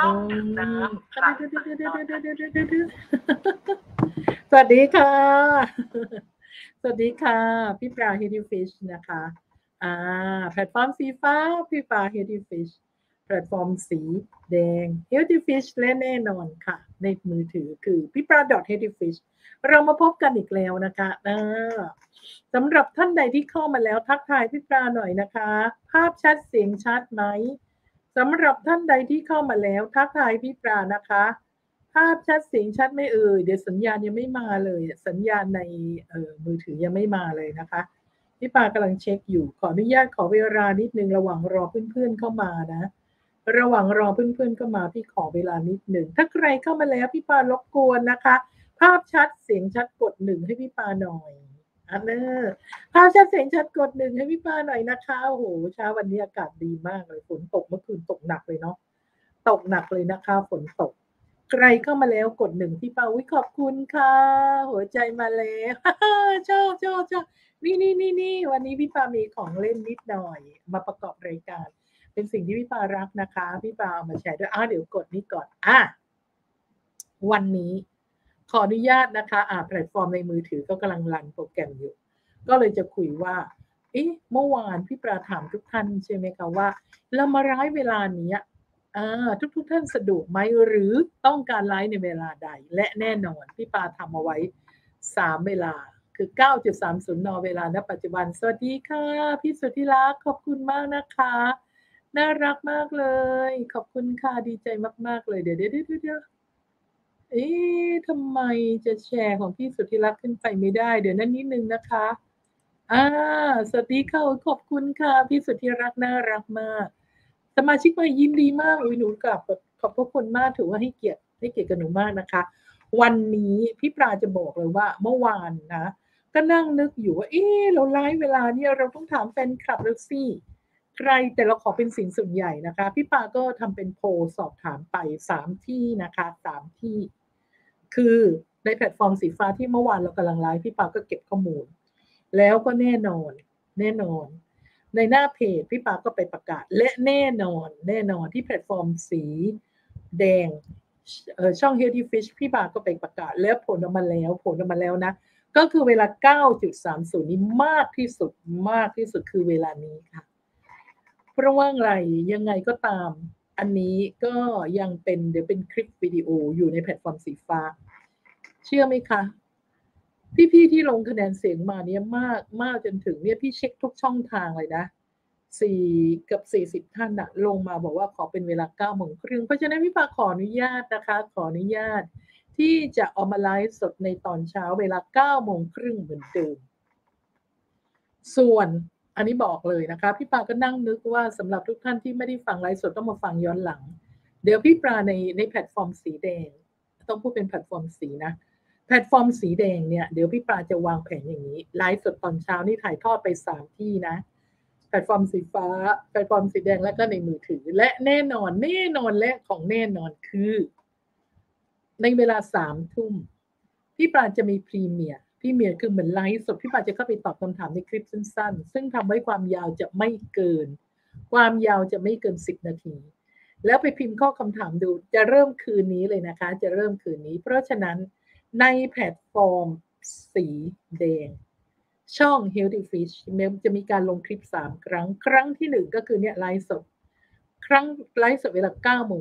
ต้องดื่มน้ำสวัสดีค่ะสวัสดีค่ะพี่ปลา Healthy Fish นะคะแพลตฟอร์มสีฟ้าพี่ปลา Healthy Fish แพลตฟอร์มสีแดง Healthy Fish และแน่นอนค่ะในมือถือคือพี่ปลา .Healthy Fish เรามาพบกันอีกแล้วนะคะสำหรับท่านใดที่เข้ามาแล้วทักทายพี่ปลาหน่อยนะคะภาพชัดเสียงชัดไหมสำหรับท่านใดที่เข้ามาแล้วทักทายพี่ปลานะคะภาพชัดเสียงชัดไม่เดี๋ยวสัญญาณยังไม่มาเลยสัญญาณในมือถือยังไม่มาเลยนะคะพี่ปลากำลังเช็คอยู่ขออนุญาตขอเวลานิดนึงระหว่างรอเพื่อนๆเข้ามานะระหว่างรอเพื่อนๆเข้ามาพี่ขอเวลานิดนึงถ้าใครเข้ามาแล้วพี่ปลารบกวนนะคะภาพชัดเสียงชัดกดหนึ่งให้พี่ปลาหน่อยภาพชัดเสียงชัดกดหนึ่งให้พี่ปลาหน่อยนะคะโอ้โหเช้าวันนี้อากาศดีมากเลยฝนตกเมื่อคืนตกหนักเลยเนาะตกหนักเลยนะคะฝนตกใครเข้ามาแล้วกดหนึ่งพี่ปลาขอบคุณค่ะหัวใจมาแล้วชอบนี่วันนี้พี่ปลามีของเล่นนิดหน่อยมาประกอบรายการเป็นสิ่งที่พี่ปลารักนะคะพี่ปลาเอามาแชร์ด้วยเดี๋ยวกดนี้ก่อนวันนี้ขออนุญาตนะคะแพลตฟอร์มในมือถือก็กำลังรันโปรแกรมอยู่ก็เลยจะคุยว่าเมื่อวานพี่ปลาถามทุกท่านใช่ไหมคะว่าเรามาไลฟ์เวลานี้ทุกท่านสะดวกไหมหรือต้องการไลฟ์ในเวลาใดและแน่นอนพี่ปลาทำเอาไว้3เวลาคือ 9.30 น.เวลาณปัจจุบันสวัสดีค่ะพี่สุทธิรักขอบคุณมากนะคะน่ารักมากเลยขอบคุณค่ะดีใจมากๆเลยเดี๋ยวทำไมจะแชร์ของพี่สุทธิรักขึ้นไปไม่ได้เดี๋ยวนั่นนิดนึงนะคะสวัสดีค่ะขอบคุณค่ะพี่สุทธิรักน่ารักมากสมาชิกมายิ้มดีมากหนูกลับขอบพระคุณมากถือว่าให้เกียรติกับหนูมากนะคะวันนี้พี่ปลาจะบอกเลยว่าเมื่อวานนะก็นั่งนึกอยู่ว่าเราไลฟ์เวลาเนี่ยเราต้องถามแฟนคลับเราสิใครแต่เราขอเป็นสิ่งส่วนใหญ่นะคะพี่ปลาก็ทำเป็นโพลสอบถามไป3ที่นะคะ3ที่คือในแพลตฟอร์มสีฟ้าที่เมื่อวานเรากำลังไลฟ์พี่ปลาก็เก็บข้อมูลแล้วก็แน่นอนในหน้าเพจพี่ปลาก็ไปประกาศและแน่นอนที่แพลตฟอร์มสีแดงช่อง Healthy Fish พี่ปลาก็ไปประกาศแล้วผลออกมาแล้วนะก็คือเวลา 9.30 นี้มากที่สุดคือเวลานี้ค่ะเพราะว่าอะไรยังไงก็ตามอันนี้ก็ยังเป็นเดี๋ยวเป็นคลิปวิดีโออยู่ในแพลตฟอร์มสีฟ้าเชื่อไหมคะพี่ๆที่ลงคะแนนเสียงมาเนี่ยมากจนถึงเนี่ยพี่เช็คทุกช่องทางเลยนะ40 ท่านนะลงมาบอกว่าขอเป็นเวลา 9:30 น.เพราะฉะนั้นพี่ปลาขออนุญาตนะคะขออนุญาตที่จะออกมาไลฟ์สดในตอนเช้าเวลา 9:30 น.เหมือนเดิมส่วนอันนี้บอกเลยนะคะพี่ปลาก็นั่งนึกว่าสำหรับทุกท่านที่ไม่ได้ฟังไลฟ์สดต้องมาฟังย้อนหลังเดี๋ยวพี่ปลาในแพลตฟอร์มสีแดงต้องพูดเป็นแพลตฟอร์มสีนะแพลตฟอร์มสีแดงเนี่ยเดี๋ยวพี่ปลาจะวางแผนอย่างนี้ไลฟ์สดตอนเช้านี่ถ่ายทอดไป3ที่นะแพลตฟอร์มสีฟ้าแพลตฟอร์มสีแดงและก็ในมือถือและแน่นอนและของแน่นอนคือในเวลา 3 ทุ่มพี่ปลาจะมีพรีเมียร์คือเหมือนไลฟ์สดพี่ปลาจะเข้าไปตอบคำถามในคลิปสั้นๆซึ่งทำให้ความยาวจะไม่เกิน10 นาทีแล้วไปพิมพ์ข้อคำถามดูจะเริ่มคืนนี้เพราะฉะนั้นในแพลตฟอร์มสีแดงช่อง Healthy Fish จะมีการลงคลิป3 ครั้งครั้งที่ 1ก็คือเนี่ยไลฟ์สดครั้งไลฟ์สดเวลา 9:30 น.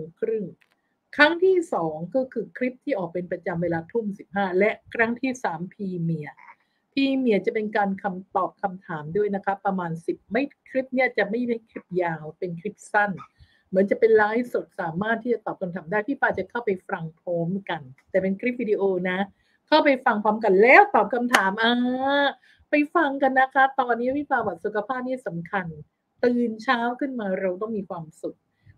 ครั้งที่2ก็คือคลิปที่ออกเป็นประจำเวลา ทุ่ม 15และครั้งที่3พรีเมียจะเป็นการคำตอบคำถามด้วยนะคะประมาณ10ไม่คลิปเนี่ยจะไม่ได้คลิปยาวเป็นคลิปสั้นเหมือนจะเป็นไลฟ์สดสามารถที่จะตอบคำถามได้พี่ปลาจะเข้าไปฟังพร้อมกันแต่เป็นคลิปวิดีโอนะเข้าไปฟังพร้อมกันแล้วตอบคำถามไปฟังกันนะคะตอนนี้พี่ปลาบอกสุขภาพนี่สำคัญตื่นเช้าขึ้นมาเราต้องมีความสุข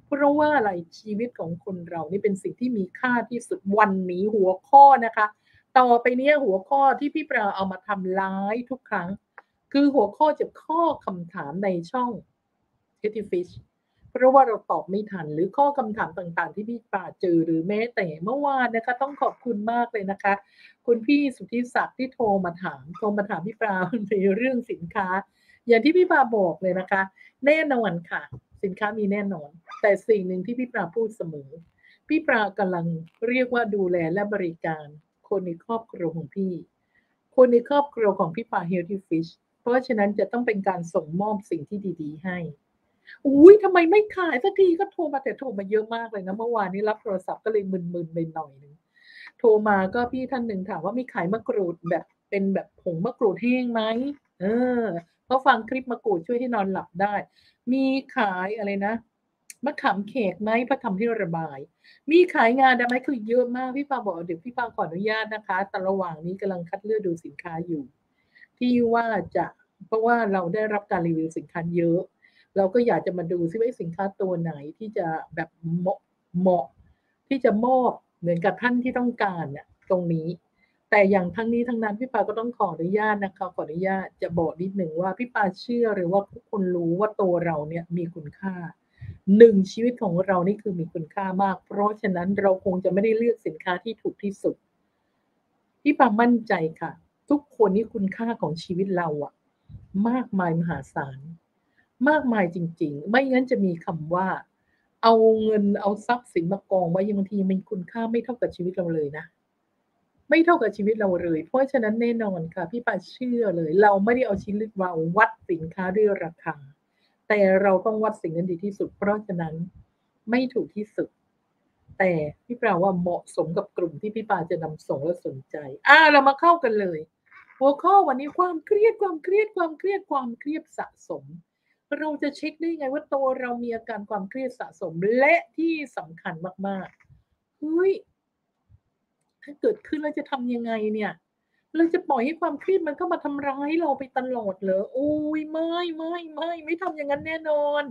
เพราะว่าอะไรชีวิตของคนเรานี่เป็นสิ่งที่มีค่าที่สุดวันนี้หัวข้อนะคะต่อไปเนี้ยหัวข้อที่พี่ปลาเอามาทำไลฟ์ทุกครั้งคือหัวข้อจากข้อคำถามในช่อง Healthy Fish เพราะว่าเราตอบไม่ทันหรือข้อคำถามต่างๆที่พี่ปลาเจอหรือแม้แต่เมื่อวานนะคะต้องขอบคุณมากเลยนะคะคุณพี่สุทธิศักดิ์ที่โทรมาถามพี่ปลาในเรื่องสินค้าอย่างที่พี่ปลาบอกเลยนะคะแน่นอนค่ะสินค้ามีแน่นอนแต่สิ่งหนึ่งที่พี่ปลาพูดเสมอ พี่ปลากำลังเรียกว่าดูแลและบริการคนในครอบครัวของพี่คนในครอบครัวของพี่ปลา Healthy Fish เพราะฉะนั้นจะต้องเป็นการส่งมอบสิ่งที่ดีๆให้อุ้ยทำไมไม่ขายสักทีก็โทรมาแต่โทรมาเยอะมากเลยนะเมื่อวานนี้รับโทรศัพท์ก็เลยมึนๆไปหน่อยนึงโทรมาก็พี่ท่านหนึ่งถามว่ามีขายมะกรูดแบบเป็นแบบผงมะกรูดแห้งไหมเพราะฟังคลิปมะกรูดช่วยให้นอนหลับได้มีขายอะไรนะมะขามเขกไหมพระธรรมที่ระบายมีขายงานได้ไหมคือเยอะมากพี่ปาบอกเดี๋ยวพี่ปาขออนุญาตนะคะแต่ระหว่างนี้กำลังคัดเลือกดูสินค้าอยู่ที่ว่าจะเพราะว่าเราได้รับการรีวิวสินค้าเยอะเราก็อยากจะมาดูซิว่าสินค้าตัวไหนที่จะแบบเหมาะที่จะมอบเหมือนกับท่านที่ต้องการเนี่ยตรงนี้แต่อย่างทั้งนี้ทั้งนั้นพี่ปาก็ต้องขออนุญาตนะคะขออนุญาตจะบอกนิดหนึ่งว่าพี่ปาเชื่อหรือว่าทุกคนรู้ว่าตัวเราเนี่ยมีคุณค่าหนึ่งชีวิตของเรานี่คือมีคุณค่ามากเพราะฉะนั้นเราคงจะไม่ได้เลือกสินค้าที่ถูกที่สุดพี่ปามั่นใจค่ะทุกคนนี่คุณค่าของชีวิตเราอะมากมายมหาศาลมากมายจริงๆไม่งั้นจะมีคำว่าเอาเงินเอาทรัพย์สินมากองไว้บางทีมันคุณค่าไม่เท่ากับชีวิตเราเลยนะไม่เท่ากับชีวิตเราเลยเพราะฉะนั้นแน่นอนค่ะพี่ปาเชื่อเลยเราไม่ได้เอาชีวิตเราวัดสินค้าด้วยราคาแต่เราต้องวัดสิ่งนั้นดีที่สุดเพราะฉะนั้นไม่ถูกที่สุดแต่พี่ปาว่าเหมาะสมกับกลุ่มที่พี่ปาจะนำส่งและสนใจเรามาเข้ากันเลยหัวข้อวันนี้ความเครียดสะสมเราจะเช็คได้ไงว่าตัวเรามีอาการความเครียดสะสมและที่สำคัญมากๆถ้าเกิดขึ้นเราจะทำยังไงเนี่ยเราจะปล่อยให้ความเครียดมันเข้ามาทำร้ายเราไปตลอดเหรอไม่ทำอย่างนั้นแน่นอน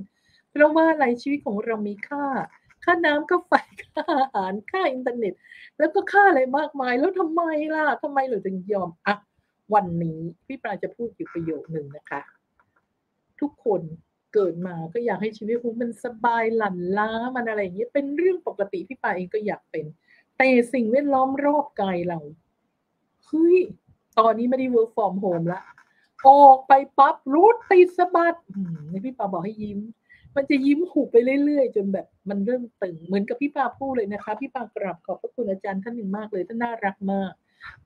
เพราะว่าอะไรชีวิตของเรามีค่าน้ำค่าไฟค่าอาหารค่าอินเทอร์เน็ตแล้วก็ค่าอะไรมากมายแล้วทำไมเราถึงยอมวันนี้พี่ปลาจะพูดอยู่ประโยคหนึ่งนะคะทุกคนเกิดมาก็อยากให้ชีวิตมันสบายหลั่นล้ามันอะไรอย่างเงี้ยเป็นเรื่องปกติพี่ปลาเองก็อยากเป็นแต่สิ่งแวดล้อมรอบกายเราตอนนี้ไม่ได้ work from home ละออกไปปั๊บรูดติดสะบัดพี่ปาบอกให้ยิ้มมันจะยิ้มหุบไปเรื่อยๆจนแบบมันเริ่มตึงเหมือนกับพี่ปาพูดเลยนะคะพี่ปากราบขอบพระคุณอาจารย์ท่านหนึ่งมากเลยท่านน่ารักมาก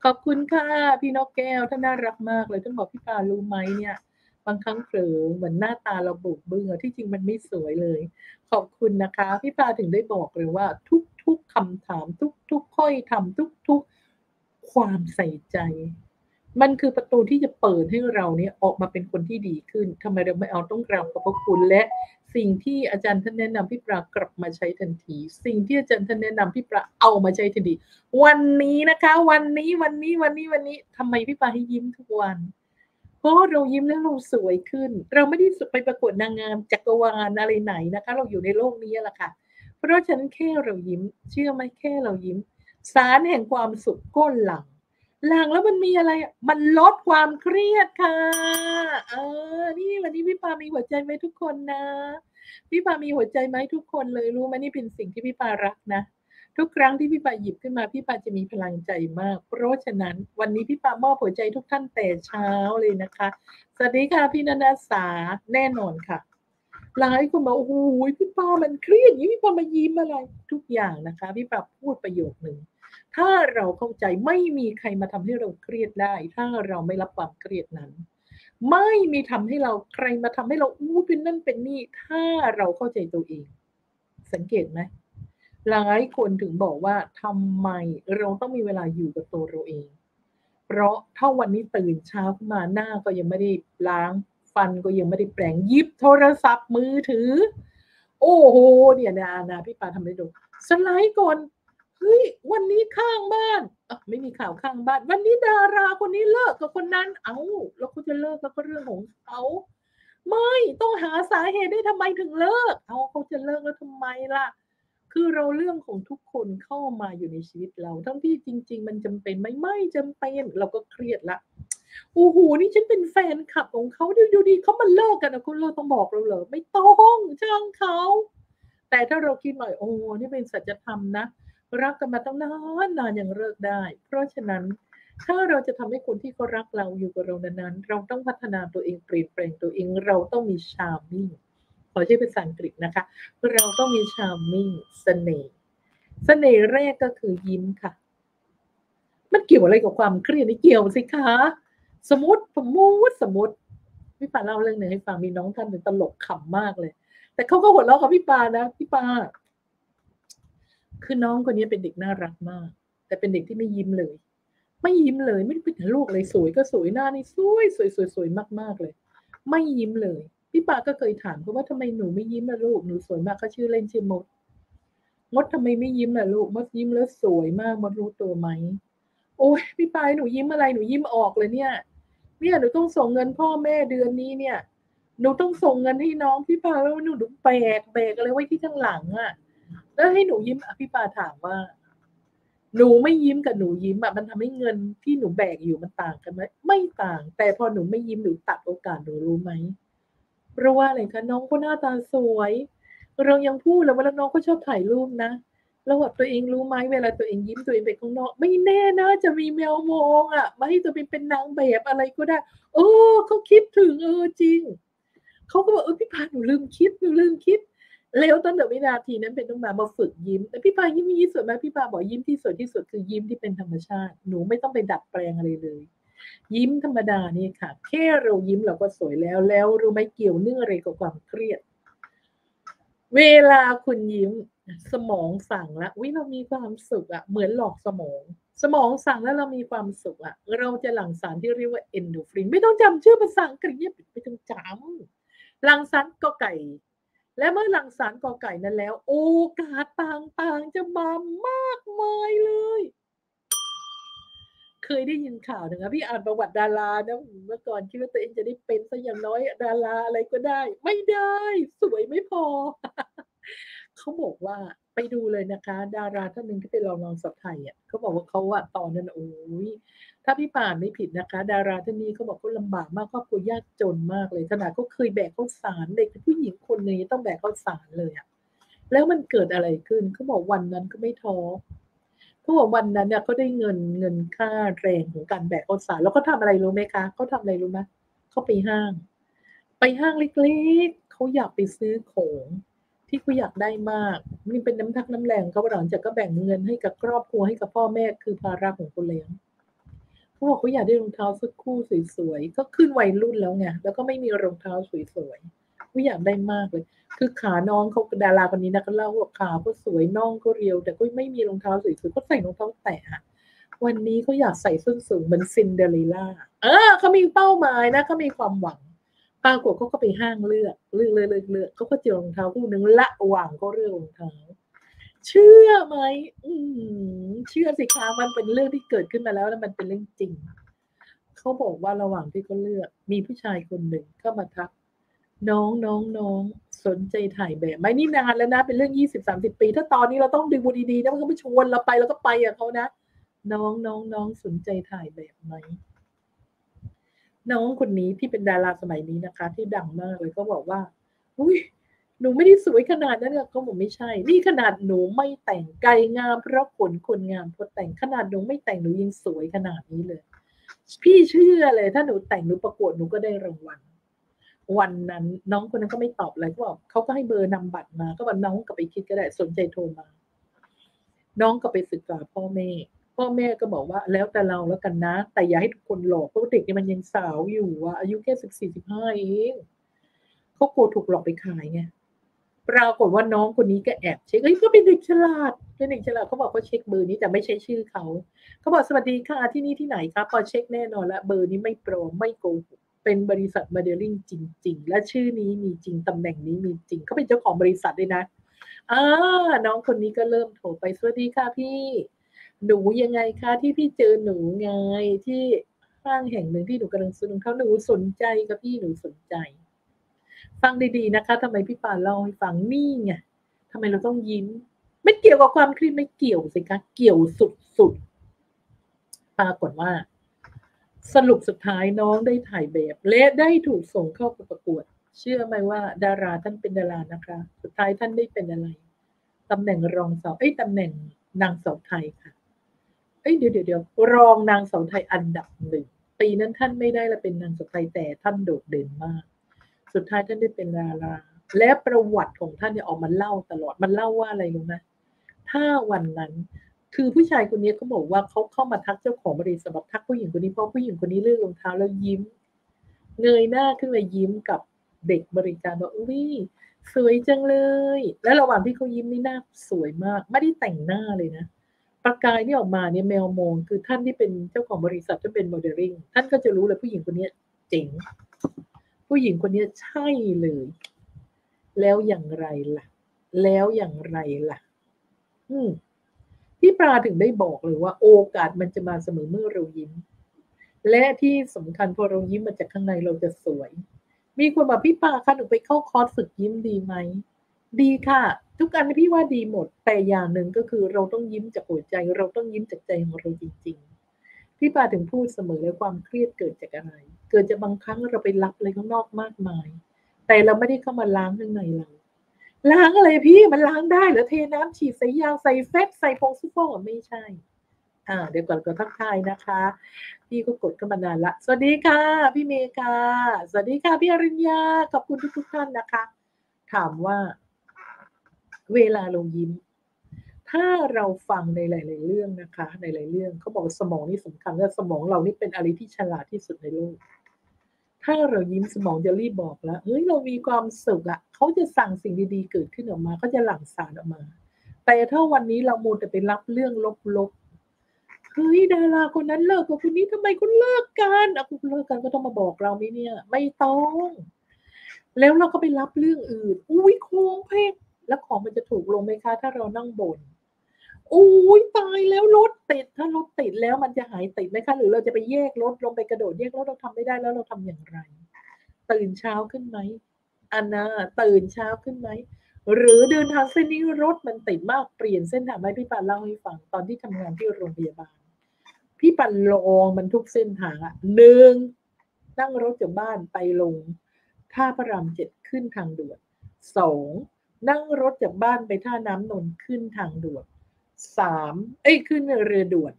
ขอบคุณค่ะพี่นกแก้วท่านน่ารักมากเลยท่านบอกพี่ปารู้ไหมเนี่ยบางครั้งเผลอเหมือนหน้าตาเราบุบเบือที่จริงมันไม่สวยเลยขอบคุณนะคะพี่ปาถึงได้บอกเลยว่าทุกๆคำถามทุกๆค่อยทำทุกๆความใส่ใจมันคือประตูที่จะเปิดให้เราเนี่ยออกมาเป็นคนที่ดีขึ้นทำไมเราไม่เอาต้องกราบขอบพระคุณและสิ่งที่อาจารย์ท่านแนะนำพี่ปลากลับมาใช้ทันทีสิ่งที่อาจารย์ท่านแนะนำพี่ปลาเอามาใช้ทันทีวันนี้นะคะวันนี้ทำไมพี่ปลาให้ยิ้มทุกวันเพราะเรายิ้มแล้วเราสวยขึ้นเราไม่ได้ไปประกวดนางงามจักรวาลอะไรไหนนะคะเราอยู่ในโลกนี้แหละค่ะเพราะฉะนั้นแค่เรายิ้มเชื่อไหมแค่เรายิ้มสารแห่งความสุขก้นหลังแล้วมันมีอะไรมันลดความเครียดค่ะนี่วันนี้พี่ปามีหัวใจไหมทุกคนนะพี่ปามีหัวใจไหมทุกคนเลยรู้ไหมนี่เป็นสิ่งที่พี่ปารักนะทุกครั้งที่พี่ปาหยิบขึ้นมาพี่ปาจะมีพลังใจมากเพราะฉะนั้นวันนี้พี่ปามอบหัวใจทุกท่านแต่เช้าเลยนะคะสวัสดีค่ะพี่นันสาแน่นอนค่ะหลายคนบอกโอ้โหพี่ปามันเครียดอย่างนี้พี่ปามายิ้มอะไรทุกอย่างนะคะพี่ปาพูดประโยคหนึ่งถ้าเราเข้าใจไม่มีใครมาทำให้เราเครียดได้ถ้าเราไม่รับความเครียดนั้นไม่มีทำให้เราใครมาทำให้เราเป็นนั่นเป็นนี่ถ้าเราเข้าใจตัวเองสังเกตไหมหลายคนถึงบอกว่าทำไมเราต้องมีเวลาอยู่กับตัวเราเองเพราะถ้าวันนี้ตื่นเช้าขึ้นมาหน้าก็ยังไม่ได้ล้างฟันก็ยังไม่ได้แปรงยิบโทรศัพท์มือถือโอ้โหเนี่ยนะพี่ปาทำได้ดูสไลด์ก่อนวันนี้ข้างบ้านไม่มีข่าวข้างบ้านวันนี้ดาราคนนี้เลิกกับคนนั้นแล้วเขาจะเลิกแล้วก็เรื่องของเขาไม่ต้องหาสาเหตุได้ทำไมถึงเลิกเขาจะเลิกแล้วทำไมล่ะคือเราเรื่องของทุกคนเข้ามาอยู่ในชีวิตเราทั้งที่จริงๆมันจำเป็นไหมไม่จำเป็นเราก็เครียดละโอ้โหนี่ฉันเป็นแฟนคลับของเขาดูดีเขามาเลิกกันคุณเราต้องบอกเราเหรอไม่ต้องช่างเขาแต่ถ้าเราคิดหน่อยนี่เป็นสัจธรรมนะรักกันมาตั้งนานยังเลิกได้เพราะฉะนั้นถ้าเราจะทำให้คนที่เขารักเราอยู่กับเรานั้นเราต้องพัฒนาตัวเองเปลี่ยนแปลงตัวเองเราต้องมี charming ขอใช้ภาษาอังกฤษนะคะเราต้องมี charming เสน่ห์ เสน่ห์แรกก็คือยิ้มค่ะมันเกี่ยวอะไรกับความเครียดนี่เกี่ยวสิคะสมมติพี่ปาเล่าเรื่องหนึ่งให้ฟังมีน้องท่านหนึ่งตลกขำมากเลยแต่เขาก็หัวเราะกับพี่ปานะพี่ปาคือน้องคนนี้เป็นเด็กน่ารักมากแต่เป็นเด็กที่ไม่ยิ้มเลยไม่เป็นลูกเลยสวยก็สวยหน้านี่สวยมากๆเลยไม่ยิ้มเลยพี่ปาก็เคยถามเขาว่าทำไมหนูไม่ยิ้มล่ะลูกหนูสวยมากเขาชื่อเล่นชื่อมดทำไมไม่ยิ้มล่ะลูกมดยิ้มแล้วสวยมากมดรู้ตัวไหมโอ้ยพี่ปาหนูยิ้มอะไรหนูยิ้มออกเลยเนี่ยหนูต้องส่งเงินพ่อแม่เดือนนี้เนี่ยหนูต้องส่งเงินให้น้องพี่ปาแล้วหนูแบกอะไรไว้ที่ข้างหลังอ่ะแล้วให้หนูยิ้มพี่ปาถามว่าหนูไม่ยิ้มกับหนูยิ้มอ่ะมันทำให้เงินที่หนูแบกอยู่มันต่างกันไหมไม่ต่างแต่พอหนูไม่ยิ้มหนูตัดโอกาสหนูรู้ไหมเพราะว่าอะไรคะน้องก็หน้าตาสวยเรายังพูดเลยว่าน้องก็ชอบถ่ายรูปนะแล้วแบบตัวเองรู้ไหมเวลาตัวเองยิ้มตัวเองไปข้างนอกไม่แน่นะจะมีแมวมองอ่ะมาให้ตัวเป็นนางแบบอะไรก็ได้โอ้เขาคิดถึงจริงเขาก็บอกพี่ปาหนูลืมคิดแล้วตั้งแต่วินาทีนั้นเป็นต้องมาฝึกยิ้มแต่พี่ปายิ้มไม่ยิ้มสวยไหมพี่ปาบอกยิ้มที่สวยที่สุดคือยิ้มที่เป็นธรรมชาติหนูไม่ต้องไปดัดแปลงอะไรเลยยิ้มธรรมดานี่ค่ะแค่เรายิ้มเราก็สวยแล้วรู้ไหมเกี่ยวเนื่องอะไรกับความเครียดเวลาคุณยิ้มสมองสั่งแล้วเรามีความสุขอ่ะเหมือนหลอกสมองสั่งแล้วเรามีความสุขอ่ะเราจะหลั่งสารที่เรียกว่าเอนโดรฟินไม่ต้องจำชื่อภาษาอังกฤษไม่ต้องจำหลั่งสารกอไก่และเมื่อหลั่งสารกอไก่นั้นแล้วโอกาสต่างๆจะมามากมายเลยเคยได้ยินข่าวหนึ่งพี่อ่านประวัติดารานะเมื่อก่อนคิดว่าตัวเองจะได้เป็นซะอย่างน้อยดาราอะไรก็ได้ไม่ได้สวยไม่พอ เขาบอกว่าไปดูเลยนะคะดาราท่านหนึ่งที่ไปลองสับไทยเขาบอกว่าเขาตอนนั้นโอ้ยถ้าพี่ป่านไม่ผิดนะคะดาราท่านนี้เขาบอกเขาลำบากมากครอบครัวยากจนมากเลยขนาดเขาเคยแบกข้าวสารเด็กผู้หญิงคนนึงต้องแบกข้าวสารเลยแล้วมันเกิดอะไรขึ้นเขาบอกวันนั้นก็ไม่ท้อเขาบอกวันนั้นเนี่ยเขาได้เงินค่าแรงของการแบกข้าวสารแล้วเขาทำอะไรรู้ไหมคะเขาทำอะไรรู้ไหมเขาไปห้างเล็กๆเขาอยากไปซื้อของที่เขาอยากได้มากนี่เป็นน้ำทักน้ำแรงเขาหลังจากก็แบ่งเงินให้กับครอบครัวให้กับพ่อแม่คือภาระของคนเลี้ยงเขาบอกเขาอยากได้รองเท้าสักคู่สวยๆก็ขึ้นวัยรุ่นแล้วไงแล้วก็ไม่มีรองเท้าสวยๆเขาอยากได้มากเลยคือขาน้องเขาดาราคนนี้นะก็เล่าว่าขาเขาสวยน่องเขาเรียวแต่ก็ไม่มีรองเท้าสวยๆเขาใส่รองเท้าแตะวันนี้เขาอยากใส่ส้นสูงเหมือนซินเดอเรลล่าเขามีเป้าหมายนะเขามีความหวังปรากฏเขาก็ไปห้างเลือกเขาก็เจอรองเท้าคู่นึงละหว่างก็เลือกรองเท้าเชื่อไหมเชื่อสิคะมันเป็นเรื่องที่เกิดขึ้นมาแล้วมันเป็นเรื่องจริงเขาบอกว่าระหว่างที่เขาเลือกมีผู้ชายคนหนึ่งเข้ามาทักน้องสนใจถ่ายแบบไหมนี่นานแล้วนะเป็นเรื่อง 20-30 ปีถ้าตอนนี้เราต้องดึงบุญดีๆนะมันก็ไม่ชวนเราไปแล้วก็ไปกับเขานะน้องสนใจถ่ายแบบไหมน้องคนนี้ที่เป็นดาราสมัยนี้นะคะที่ดังมากเลยก็บอกว่าอุ้ยหนูไม่ได้สวยขนาดนั้นหรอกเขาบอกไม่ใช่นี่ขนาดหนูไม่แต่งไก่งามเพราะขนคนงามพอแต่งขนาดหนูไม่แต่งหนูยังสวยขนาดนี้เลยพี่เชื่อเลยถ้าหนูแต่งหนูประกวดหนูก็ได้รางวัลวันนั้นน้องคนนั้นก็ไม่ตอบอะไรก็บอกเขาก็ให้เบอร์นำบัตรมาก็บอกน้องก็ไปคิดก็ได้สนใจโทรมาน้องก็ไปศึกษาพ่อแม่ก็บอกว่าแล้วแต่เราแล้วกันนะแต่อย่าให้ทุกคนหลอกเพราะเด็กนี่มันยังสาวอยู่อายุแค่14-15เองเขากลัวถูกหลอกไปขายไงปรากฏว่าน้องคนนี้ก็แอบเช็คก็เป็นเด็กฉลาดเขาบอกเขาเช็คเบอร์นี้แต่ไม่ใช่ชื่อเขาเขาบอกสวัสดีค่ะที่นี่ที่ไหนคะพอเช็คแน่นอนละเบอร์นี้ไม่ปลอมไม่โกหกเป็นบริษัทโมเดลลิ่งจริงๆและชื่อนี้มีจริงตำแหน่งนี้มีจริงเขาเป็นเจ้าของบริษัทด้วยนะน้องคนนี้ก็เริ่มโทรไปสวัสดีค่ะพี่หนูยังไงคะที่พี่เจอหนูไงที่ห้างแห่งหนึ่งที่หนูกำลังซื้อรองเท้าหนูสนใจกับพี่หนูสนใจฟังดีๆนะคะทำไมพี่ปาเล่าให้ฟังนี่ไงทำไมเราต้องยิ้มไม่เกี่ยวกับความเครียดไม่เกี่ยวสิคะเกี่ยวสุดๆปรากฏว่าสรุปสุดท้ายน้องได้ถ่ายแบบและได้ถูกส่งเข้าประกวดเชื่อไหมว่าดาราท่านเป็นดารานะคะสุดท้ายท่านได้เป็นอะไรตำแหน่งรองสาวตำแหน่งนางสาวไทยค่ะเดี๋ยวรองนางสาวไทยอันดับหนึ่งปีนั้นท่านไม่ได้ละเป็นนางสาวไทยแต่ท่านโดดเด่นมากสุดท้ายท่านได้เป็นดาราและประวัติของท่านเนี่ยออกมาเล่าตลอดมันเล่าว่าอะไรรู้ไหม 5 วันนั้นคือผู้ชายคนนี้เขาบอกว่าเขาเข้ามาทักเจ้าของบริษัทแบบทักผู้หญิงคนนี้เพราะผู้หญิงคนนี้เลือกรองเท้าแล้วยิ้มเงยหน้าขึ้นมายิ้มกับเด็กบริการว่าอุ้ยสวยจังเลยและระหว่างที่เขายิ้มนี่หน้าสวยมากไม่ได้แต่งหน้าเลยนะประกายนี่ออกมาเนี่ยแมวมองคือท่านที่เป็นเจ้าของบริษัทที่เป็นโมเดลลิ่งท่านก็จะรู้เลยผู้หญิงคนนี้เจ๋งผู้หญิงคนนี้ใช่เลยแล้วอย่างไรล่ะแล้วอย่างไรล่ะพี่ปลาถึงได้บอกเลยว่าโอกาสมันจะมาเสมอเมื่อเรายิ้มและที่สำคัญพอเรายิ้มมาจากข้างในเราจะสวยมีคนบอกพี่ปลาคะหนูไปเข้าคอร์สฝึกยิ้มดีไหมดีค่ะทุกอันพี่ว่าดีหมดแต่อย่างหนึ่งก็คือเราต้องยิ้มจากหัวใจเราต้องยิ้มจากใจของเราจริงๆพี่ปลาถึงพูดเสมอเลยความเครียดเกิดจากอะไรเกิดจากบางครั้งเราไปรับอะไรข้างนอกมากมายแต่เราไม่ได้เข้ามาล้างข้างในเราล้างอะไรพี่มันล้างได้เหรอเทน้ำฉีดใส่ยาใส่แฟบใส่ผงซุปเปอร์ไม่ใช่เดี๋ยวก่อนก็ทักทายนะคะพี่ก็กดเข้ามานานละสวัสดีค่ะพี่เมย์ค่ะสวัสดีค่ะพี่อริญญาขอบคุณทุกท่านนะคะถามว่าเวลาเรายิ้มถ้าเราฟังในหลายๆเรื่องนะคะในหลายเรื่องเขาบอกสมองนี่สำคัญและสมองเรานี่เป็นอะไรที่ฉลาดที่สุดในโลกถ้าเรายิ้มสมองจะรีบบอกแล้วเฮ้ยเรามีความสุขอะเขาจะสั่งสิ่งดีๆเกิดขึ้นออกมาเขาจะหลั่งสารออกมาแต่ถ้าวันนี้เราโมแต่ไปรับเรื่องลบๆเฮ้ยดาราคนนั้นเลิกกับคนนี้ทำไมคุณเลิกกันอ่ะคุณเลิกกันก็ต้องมาบอกเราไหมเนี่ยไม่ต้องแล้วเราก็ไปรับเรื่องอื่นอุ้ยโค้งเพลงแล้วของมันจะถูกลงไหมคะถ้าเรานั่งบ่นอุ้ยตายแล้วรถติดถ้ารถติดแล้วมันจะหายติดไหมคะหรือเราจะไปแยกรถลงไปกระโดดแยกรถเราทำไม่ได้แล้วเราทำอย่างไรตื่นเช้าขึ้นไหมอันน่ะตื่นเช้าขึ้นไหมหรือเดินทางเส้นนี้รถมันติดมากเปลี่ยนเส้นทางไหมพี่ปันเล่าให้ฟังตอนที่ทำงานที่โรงพยาบาลพี่ปันลองมันทุกเส้นทางอ่ะหนึ่งนั่งรถจากบ้านไปลงท่าพระรามเจ็ดขึ้นทางด่วนสองนั่งรถจากบ้านไปท่าน้ำนนท์ขึ้นทางด่วน3ขึ้นเรือด่วน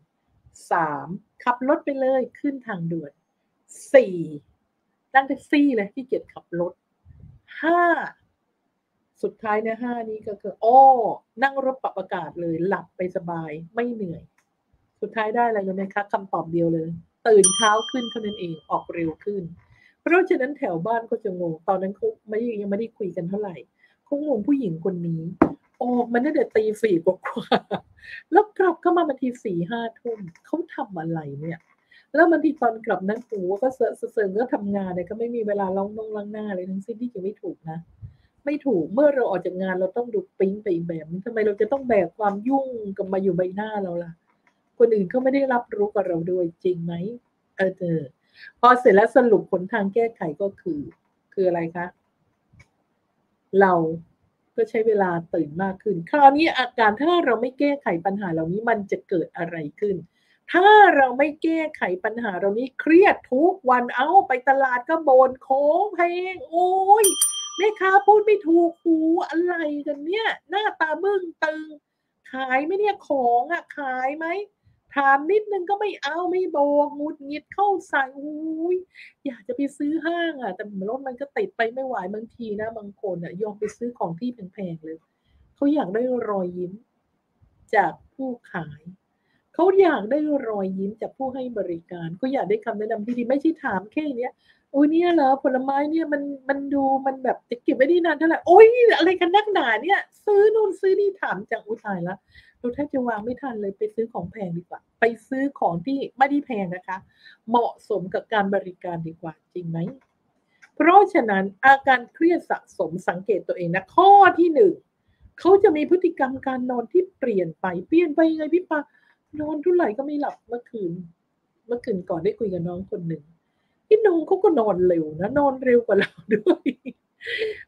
3ขับรถไปเลยขึ้นทางด่วน4นั่งแท็กซี่เลยที่เกียจขับรถ5สุดท้ายนะ5นี้ก็คือนั่งรถปรับอากาศเลยหลับไปสบายไม่เหนื่อยสุดท้ายได้อะไรรู้ไหมคะคำตอบเดียวเลยตื่นเช้าขึ้นเท่านั้นเองออกเร็วขึ้นเพราะฉะนั้นแถวบ้านก็จะงงตอนนั้นเขายังไม่ได้คุยกันเท่าไหร่เขางงผู้หญิงคนนี้ออกมันตั้งแต่ตีสี่กว่าแล้วกลับเข้ามาบางทีสี่ห้าทุ่มเขาทำอะไรเนี่ยแล้วบางทีตอนกลับนั่งปูก็เสื่อมก็ทำงานเลยก็ไม่มีเวลาล้างนงล้างหน้าเลยทั้งสิ้นที่จะไม่ถูกนะไม่ถูกเมื่อเราออกจากงานเราต้องดูปิ้งไปอีกแบบทำไมเราจะต้องแบกความยุ่งกับมาอยู่ใบหน้าเราล่ะคนอื่นเขาไม่ได้รับรู้กับเราด้วยจริงไหมพอเสร็จแล้วสรุปผลทางแก้ไขก็คืออะไรคะเราก็ใช้เวลาตื่นมากขึ้นคราวนี้อาการถ้าเราไม่แก้ไขปัญหาเหล่านี้มันจะเกิดอะไรขึ้นถ้าเราไม่แก้ไขปัญหาเรานี้เครียดทุกวันเอาไปตลาดก็บ่นโค้งเพลงโอ้ยแม่ค้าพูดไม่ถูกหูอะไรกันเนี่ยหน้าตาบึ้งตึงขายไหมเนี่ยของอ่ะขายไหมถามนิดนึงก็ไม่เอาไม่บอกงุดงิดเข้าใส่อุ้ยอยากจะไปซื้อห้างอ่ะแต่รถมันก็ติดไปไม่ไหวบางทีนะบางคนอ่ะยอมไปซื้อของที่แพงๆเลยเขาอยากได้รอยยิ้มจากผู้ขายเขาอยากได้รอยยิ้มจากผู้ให้บริการเขาอยากได้คำแนะนำที่ดีไม่ใช่ถามแค่เนี้ยโอ้ยเนี่ยเหรอผลไม้เนี่ยมันดูมันแบบจะเก็บไว้ได้นานเท่าไหร่โอ้ยอะไรกันนักหนาเนี่ยซื้อนู่นซื้อนี่ถามจากอุตส่าห์ละเราแทบจะวางไม่ทันเลยไปซื้อของแพงดีกว่าไปซื้อของที่ไม่ได้แพงนะคะเหมาะสมกับการบริการดีกว่าจริงไหมเพราะฉะนั้นอาการเครียดสะสมสังเกตตัวเองนะข้อที่หนึ่งเขาจะมีพฤติกรรมการนอนที่เปลี่ยนไปยังไงพี่ปานอนเท่าไหร่ก็ไม่หลับเมื่อคืนก่อนได้คุยกับน้องคนหนึ่งพี่น้องเขาก็นอนเร็วนะนอนเร็วกว่าเราด้วย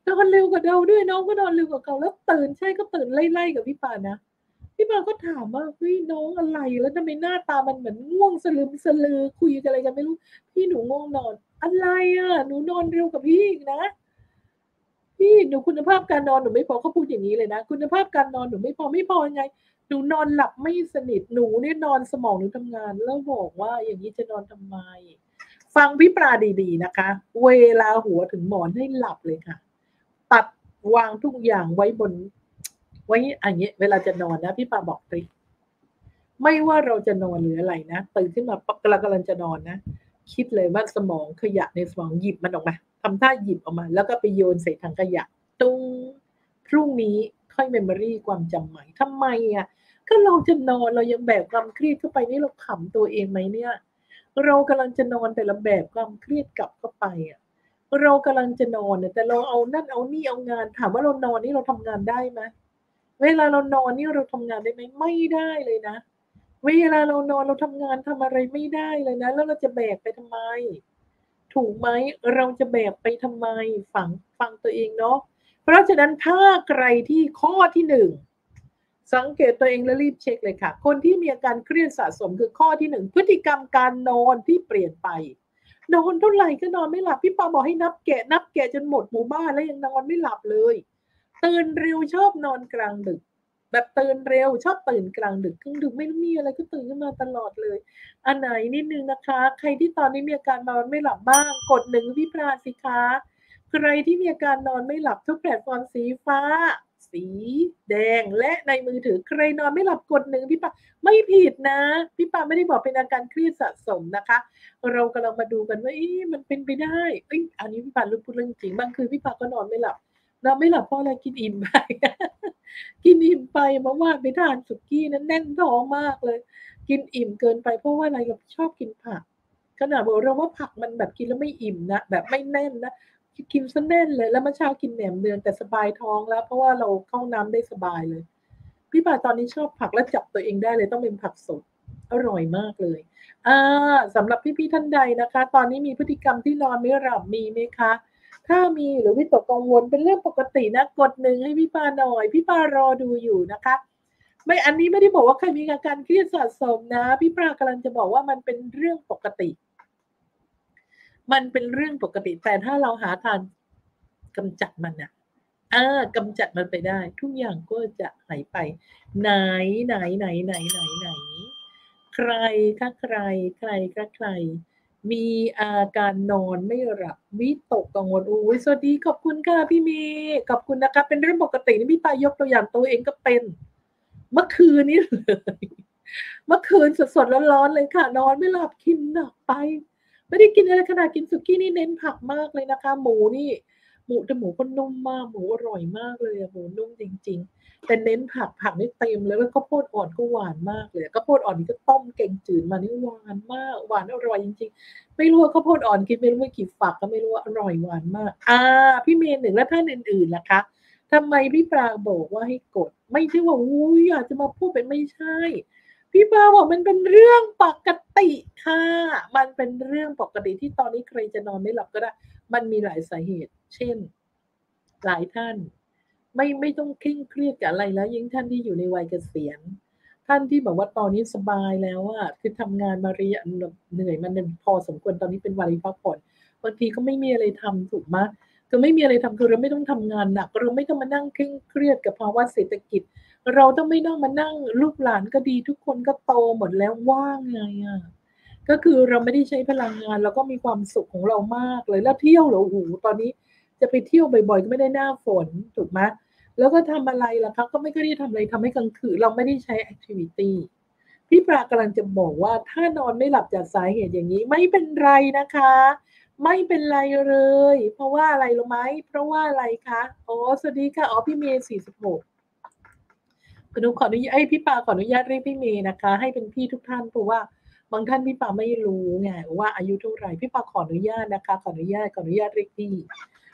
นอนเร็วกว่าเราด้วยน้องก็นอนเร็วกว่าเราแล้วตื่นใช่ก็ตื่นไล่ๆกับพี่ปานะพี่ปาก็ถามว่าเฮ้ยน้องอะไรแล้วทำไมหน้าตามันเหมือนง่วงสลืมสลือคุยกันอะไรกันไม่รู้พี่หนูง่วงนอนอะไรอ่ะหนูนอนเร็วกว่าพี่อีกนะพี่หนูคุณภาพการนอนหนูไม่พอเขาพูดอย่างนี้เลยนะคุณภาพการนอนหนูไม่พอยังไงหนูนอนหลับไม่สนิทหนูเนี่ยนอนสมองหนูทำงานแล้วบอกว่าอย่างนี้จะนอนทำไมฟังพี่ปลาดีๆนะคะเวลาหัวถึงหมอนให้หลับเลยค่ะตัดวางทุกอย่างไว้บน ว่าอย่างเงี้ยเวลาจะนอนนะพี่ปาบอกตริไม่ว่าเราจะนอนหรืออะไรนะตื่นขึ้นมาปักกำลังจะนอนนะคิดเลยว่าสมองขยะในสมองหยิบมันออกมาทำท่าหยิบออกมาแล้วก็ไปโยนใส่ถังขยะตุ้งพรุ่งนี้ค่อยเมมโมรี่ความจำใหม่ทำไมอ่ะก็เราจะนอนเรายังแบกความเครียดเข้าไปนี่เราขำตัวเองไหมเนี่ยเรากำลังจะนอนแต่ละแบกความเครียดกลับเข้าไปอ่ะเรากำลังจะนอนแต่เราเอานั่นเอานี่เอางานถามว่าเรานอนนี่เราทำงานได้ไหมเวลาเรานอนนี่เราทำงานได้ไหมไม่ได้เลยนะเวลาเรานอนเราทำงานทำอะไรไม่ได้เลยนะแล้วเราจะแบกไปทำไมถูกไหมเราจะแบกไปทำไมฟังตัวเองเนาะเพราะฉะนั้นถ้าใครที่ข้อที่หนึ่งสังเกตตัวเองและรีบเช็คเลยค่ะคนที่มีอาการเครียดสะสมคือข้อที่หนึ่งพฤติกรรมการนอนที่เปลี่ยนไปนอนเท่าไหร่ก็นอนไม่หลับพี่ปาบอกให้นับแกะจนหมดหมู่บ้านแล้วยังนอนไม่หลับเลยตื่นเร็วชอบนอนกลางดึกแบบตื่นเร็วชอบตื่นกลางดึกกลางดึกไม่รู้มีอะไรก็ตื่นขึ้นมาตลอดเลยอันไหนนิดนึงนะคะใครที่ตอนนี้มีอาการนอนไม่หลับบ้างกดหนึ่งพี่ปราสิคะใครที่มีอาการนอนไม่หลับทุกแพลตฟอร์มสีฟ้าสีแดงและในมือถือใครนอนไม่หลับกดหนึ่งพี่ปาไม่ผิดนะพี่ปาไม่ได้บอกเป็นอาการเครียดสะสมนะคะเรากำลังมาดูกันว่ามันเป็นไปได้อันนี้พี่ปาพูดเรื่องจริงบางคืนพี่ปาก็นอนไม่หลับเพราะอะไรกินอิ่มไปเพราะว่าไปทานสุกี้นั้นแน่นท้องมากเลยกินอิ่มเกินไปเพราะว่าอะไรกับชอบกินผักขนาดบอกเราว่าผักมันแบบกินแล้วไม่อิ่มนะแบบไม่แน่นนะกินซะแน่นเลยแล้วเมื่อเช้ากินแหนมเนืองแต่สบายท้องแล้วเพราะว่าเราเข้าน้ำได้สบายเลยพี่ป่าตอนนี้ชอบผักและจับตัวเองได้เลยต้องเป็นผักสดอร่อยมากเลยสำหรับพี่ๆท่านใดนะคะตอนนี้มีพฤติกรรมที่นอนไม่หลับมีไหมคะถ้ามีหรือวิตกกังวลเป็นเรื่องปกตินะกดหนึ่งให้พี่ปาหน่อยพี่ปารอดูอยู่นะคะไม่อันนี้ไม่ได้บอกว่าใครมีอาการเครียดสะสมนะพี่ปากำลังจะบอกว่ามันเป็นเรื่องปกติแต่ถ้าเราหาทางกำจัดมันนะกำจัดมันไปได้ทุกอย่างก็จะหายไปไหนใครมีอาการนอนไม่หลับวิตกกังวลสวัสดีขอบคุณค่ะพี่เมย์ขอบคุณนะคะเป็นเรื่องปกตินี่พี่ปายกตัวอย่างตัวเองก็เป็นเมื่อคืนนี้เลยเมื่อคืนสดๆร้อนๆเลยค่ะนอนไม่หลับกินหนักไปไม่ได้กินอะไรขนาดกินสุกี้นี่เน้นผักมากเลยนะคะหมูก็นุ่มมากหมูอร่อยมากเลยหมูนุ่มจริงๆแต่เน้นผักนี่เต็มเลยแล้วข้าวโพดอ่อนก็หวานมากเลยข้าวโพดอ่อนนี่ก็ต้มแกงจืดมานี่หวานมากหวานอร่อยจริงๆไม่รู้ว่าข้าวโพดอ่อนกินไม่รู้ว่ากี่ฝักก็ไม่รู้ว่าอร่อยหวานมากพี่เมย์หนึ่งและท่านอื่นๆล่ะคะทำไมพี่ปลาบอกว่าให้กดไม่ใช่ว่าอยากจะมาพูดเป็นไม่ใช่พี่ปลาบอกมันเป็นเรื่องปกติค่ะมันเป็นเรื่องปกติที่ตอนนี้ใครจะนอนไม่หลับก็ได้มันมีหลายสาเหตุเช่นหลายท่านไม่ต้องเคร่งเครียดกับอะไรแล้วยิ่งท่านที่อยู่ในวัยเกษียณท่านที่บอกว่าตอนนี้สบายแล้วว่าคือทำงานมาระยะเหนื่อยมันพอสมควรตอนนี้เป็นวันพักผ่อนบางทีก็ไม่มีอะไรทำถูกไหมก็ไม่มีอะไรทำคือเราไม่ต้องทำงานหนักเราไม่ต้องมานั่งเคร่งเครียดกับภาวะเศรษฐกิจเราต้องไม่ต้องมานั่งลูกหลานก็ดีทุกคนก็โตหมดแล้วว่างไงอ่ะก็คือเราไม่ได้ใช้พลังงานแล้วก็มีความสุขของเรามากเลยแล้วเที่ยวเหรอตอนนี้จะไปเที่ยวบ่อยๆก็ไม่ได้หน้าฝนถูกไหมแล้วก็ทำอะไรล่ะครับก็ไม่ค่อยได้ทำอะไรทำให้กลางคืนเราไม่ได้ใช้แอคทิวิตี้พี่ปรากำลังจะบอกว่าถ้านอนไม่หลับจากสาเหตุอย่างนี้ไม่เป็นไรนะคะไม่เป็นไรเลยเพราะว่าอะไรรู้ไหมเพราะว่าอะไรคะสวัสดีค่ะพี่เมย์46ขออนุญาตพี่ปาขออนุญาตเรียกพี่เมย์นะคะให้เป็นพี่ทุกท่านเพราะว่าบางท่านพี่ปาไม่รู้ไงว่าอายุเท่าไหร่พี่ปาขออนุญาตนะคะขออนุญาตเรียกพี่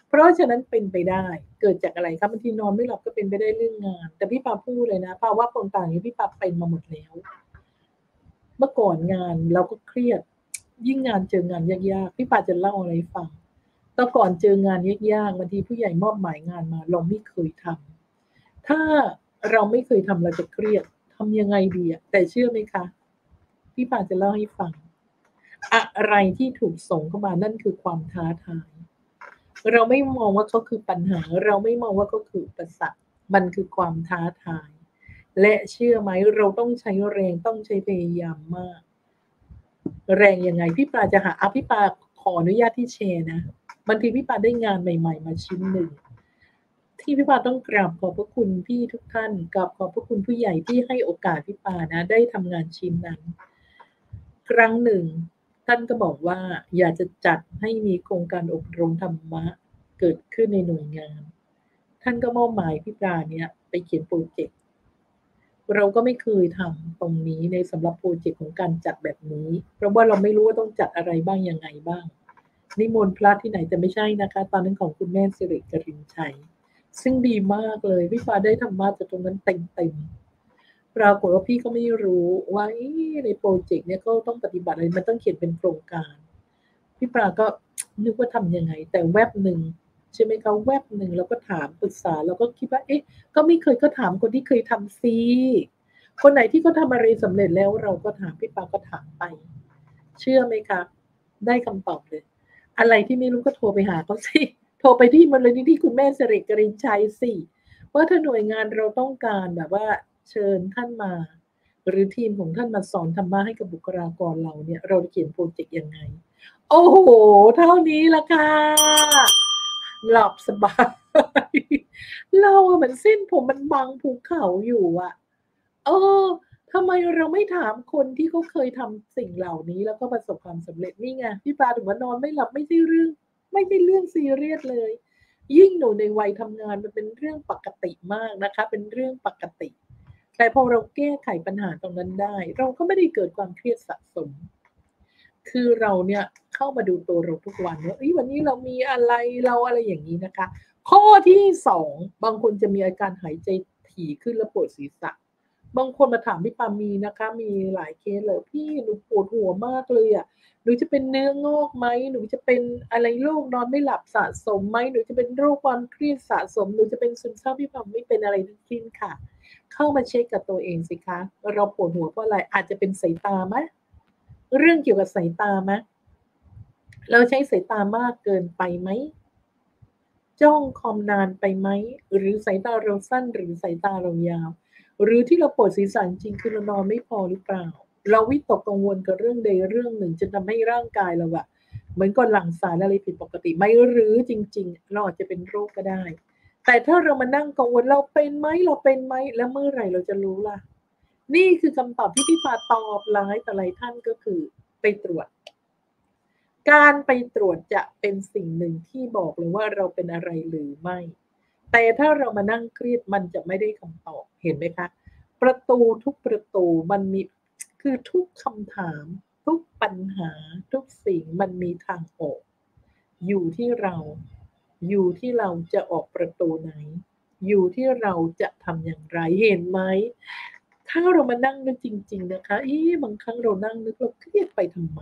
เพราะฉะนั้นเป็นไปได้เกิดจากอะไรครับบางทีนอนไม่หลับก็เป็นไปได้เรื่องงานแต่พี่ปาพูดเลยนะเพราะว่าคนต่างอย่างพี่ปาเป็นมาหมดแล้วเมื่อก่อนงานเราก็เครียดยิ่งงานเจองานยากๆพี่ปาจะเล่าอะไรฟังแต่ก่อนเจองานยากๆบางทีผู้ใหญ่มอบหมายงานมาเราไม่เคยทำถ้าเราไม่เคยทำเราจะเครียดทำยังไงดีแต่เชื่อไหมคะพี่ปาจะเล่าให้ฟังอะไรที่ถูกส่งเข้ามานั่นคือความท้าทายเราไม่มองว่าเขาคือปัญหาเราไม่มองว่าเขาคืออุปสรรคมันคือความท้าทายและเชื่อไหมเราต้องใช้แรงต้องใช้พยายามมากแรงยังไงพี่ปาจะหาพี่ปาขออนุญาตที่แชร์นะบางทีพี่ปาได้งานใหม่ๆมาชิ้นหนึ่ง ที่พี่ปาต้องกราบขอบพระคุณพี่ทุกท่านกราบขอบพระคุณผู้ใหญ่ที่ให้โอกาสพี่ปานะได้ทำงานชิ้นนั้นครั้งหนึ่งท่านก็บอกว่าอยากจะจัดให้มีโครงการอบรมธรรมะเกิดขึ้นในหน่วยงานท่านก็มอบหมายพี่ปาเนี่ยไปเขียนโปรเจกต์เราก็ไม่เคยทำตรงนี้ในสำหรับโปรเจกต์ของการจัดแบบนี้เพราะว่าเราไม่รู้ว่าต้องจัดอะไรบ้างยังไงบ้างนิมนต์พระที่ไหนจะไม่ใช่นะคะตอนนั้นของคุณแม่สิริกรินชัยซึ่งดีมากเลยพี่ฟ้าได้ธรรมะจากตรงนั้นเต็มๆปรากฏว่าพี่ก็ไม่รู้ว่าในโปรเจกต์เนี่ยก็ต้องปฏิบัติอะไรมันต้องเขียนเป็นโครงการพี่ฟ้าก็นึกว่าทำยังไงแต่แวบหนึ่งใช่ไหมคะแวบหนึ่งแล้วก็ถามปรึกษาแล้วก็คิดว่าเอ๊ะก็ไม่เคยก็ถามคนที่เคยทำซีคนไหนที่เขาทำอะไรสำเร็จแล้วเราก็ถามพี่ฟ้าก็ถามไปเชื่อไหมคะได้คำตอบเลยอะไรที่ไม่รู้ก็โทรไปหาเขาสิโทรไปที่มูลนิธิคุณแม่สิริกรินชัยสิว่าถ้าหน่วยงานเราต้องการแบบว่าเชิญท่านมาหรือทีมของท่านมาสอนธรรมะให้กับบุคลากรเราเนี่ยเราจะเขียนโปรเจกต์ยังไงโอ้โหเท่านี้ละค่ะหลับสบายเราเหมือนเส้นผมมันบังภูเขาอยู่อะทำไมเราไม่ถามคนที่เขาเคยทำสิ่งเหล่านี้แล้วก็ประสบความสำเร็จนี่ไงพี่ปาถึงว่านอนไม่หลับไม่ใช่เรื่องซีเรียสเลยยิ่งหนูในวัยทำงานมันเป็นเรื่องปกติมากนะคะเป็นเรื่องปกติแต่พอเราแก้ไขปัญหาตรงนั้นได้เราก็ไม่ได้เกิดความเครียดสะสมคือเราเนี่ยเข้ามาดูตัวเราทุกวันว่าวันนี้เรามีอะไรเราอะไรอย่างนี้นะคะข้อที่สองบางคนจะมีอาการหายใจถี่ขึ้นและปวดศีรษะบางคนมาถามพี่ปามีนะคะมีหลายเคสเลยพี่หนูปวดหัวมากเลยอ่ะหนูจะเป็นเนื้องอกไหมหนูจะเป็นอะไรโรคนอนไม่หลับสะสมไหมหนูจะเป็นโรคความเครียดสะสมหนูจะเป็นซึมเศร้าพี่ปาไม่เป็นอะไรทั้งสิ้นค่ะเข้ามาเช็คกับตัวเองสิคะเราปวดหัวเพราะอะไรอาจจะเป็นสายตาไหมเรื่องเกี่ยวกับสายตาไหมเราใช้สายตามากเกินไปไหมจ้องคอมนานไปไหมหรือสายตาเราสั้นหรือสายตาเรายาวหรือที่เราปวดศีรษะจริงคือเรานอนไม่พอหรือเปล่าเราวิตกกังวลกับเรื่องใดเรื่องหนึ่งจนทำให้ร่างกายเราเหมือนกับหลั่งสารอะไรผิดปกติไหมหรือจริงๆเราอาจจะเป็นโรคก็ได้แต่ถ้าเรามานั่งกังวลเราเป็นไหมแล้วเมื่อไหร่เราจะรู้ล่ะนี่คือคำตอบที่พี่ปาตอบหลายต่อหลายท่านก็คือไปตรวจการไปตรวจจะเป็นสิ่งหนึ่งที่บอกเลยว่าเราเป็นอะไรหรือไม่แต่ถ้าเรามานั่งเครียดมันจะไม่ได้คำตอบเห็นไหมคะประตูทุกประตูมันมีคือทุกคำถามทุกปัญหาทุกสิ่งมันมีทางออกอยู่ที่เราจะออกประตูไหนอยู่ที่เราจะทำอย่างไรเห็นไหมถ้าเรามานั่งนึกจริงๆนะคะบางครั้งเรานั่งนึกเราเครียดไปทำไม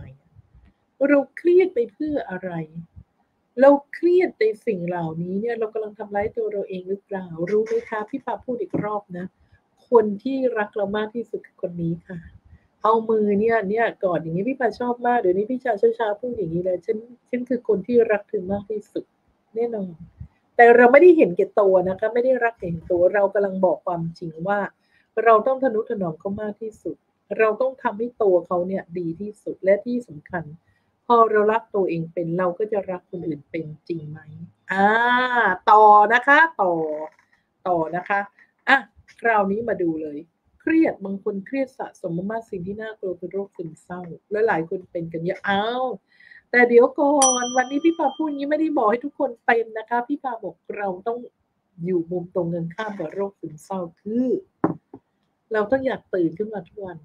เราเครียดไปเพื่ออะไรเราเครียดในสิ่งเหล่านี้เนี่ยเรากำลังทำร้ายตัวเราเองหรือเปล่ารู้ไหมคะพี่ปาพูดอีกรอบนะคนที่รักเรามากที่สุดคือคนนี้ค่ะเอามือเนี่ยกอดอย่างนี้พี่ปาชอบมากเดี๋ยวนี้พี่เช้าพูดอย่างนี้เลยฉันคือคนที่รักเธอมากที่สุดแน่นอนแต่เราไม่ได้เห็นแก่ตัวนะคะไม่ได้รักเห็นตัวเรากำลังบอกความจริงว่าเราต้องทนุถนอมเขามากที่สุดเราต้องทำให้ตัวเขาเนี่ยดีที่สุดและที่สำคัญพอเรารักตัวเองเป็นเราก็จะรักคนอื่นเป็นจริงไหมต่อนะคะคราวนี้มาดูเลยเครียดบางคนเครียดสะสมมากๆสิ่งที่น่ากลัวคือโรคซึมเศร้าและหลายคนเป็นกันเยอะแต่เดี๋ยวก่อนวันนี้พี่ปาพูดอย่างนี้ไม่ได้บอกให้ทุกคนเป็นนะคะพี่ปาบอกเราต้องอยู่มุมตรงกันข้ามกับโรคซึมเศร้าคือเราต้องอยากตื่นขึ้นมาทุกวัน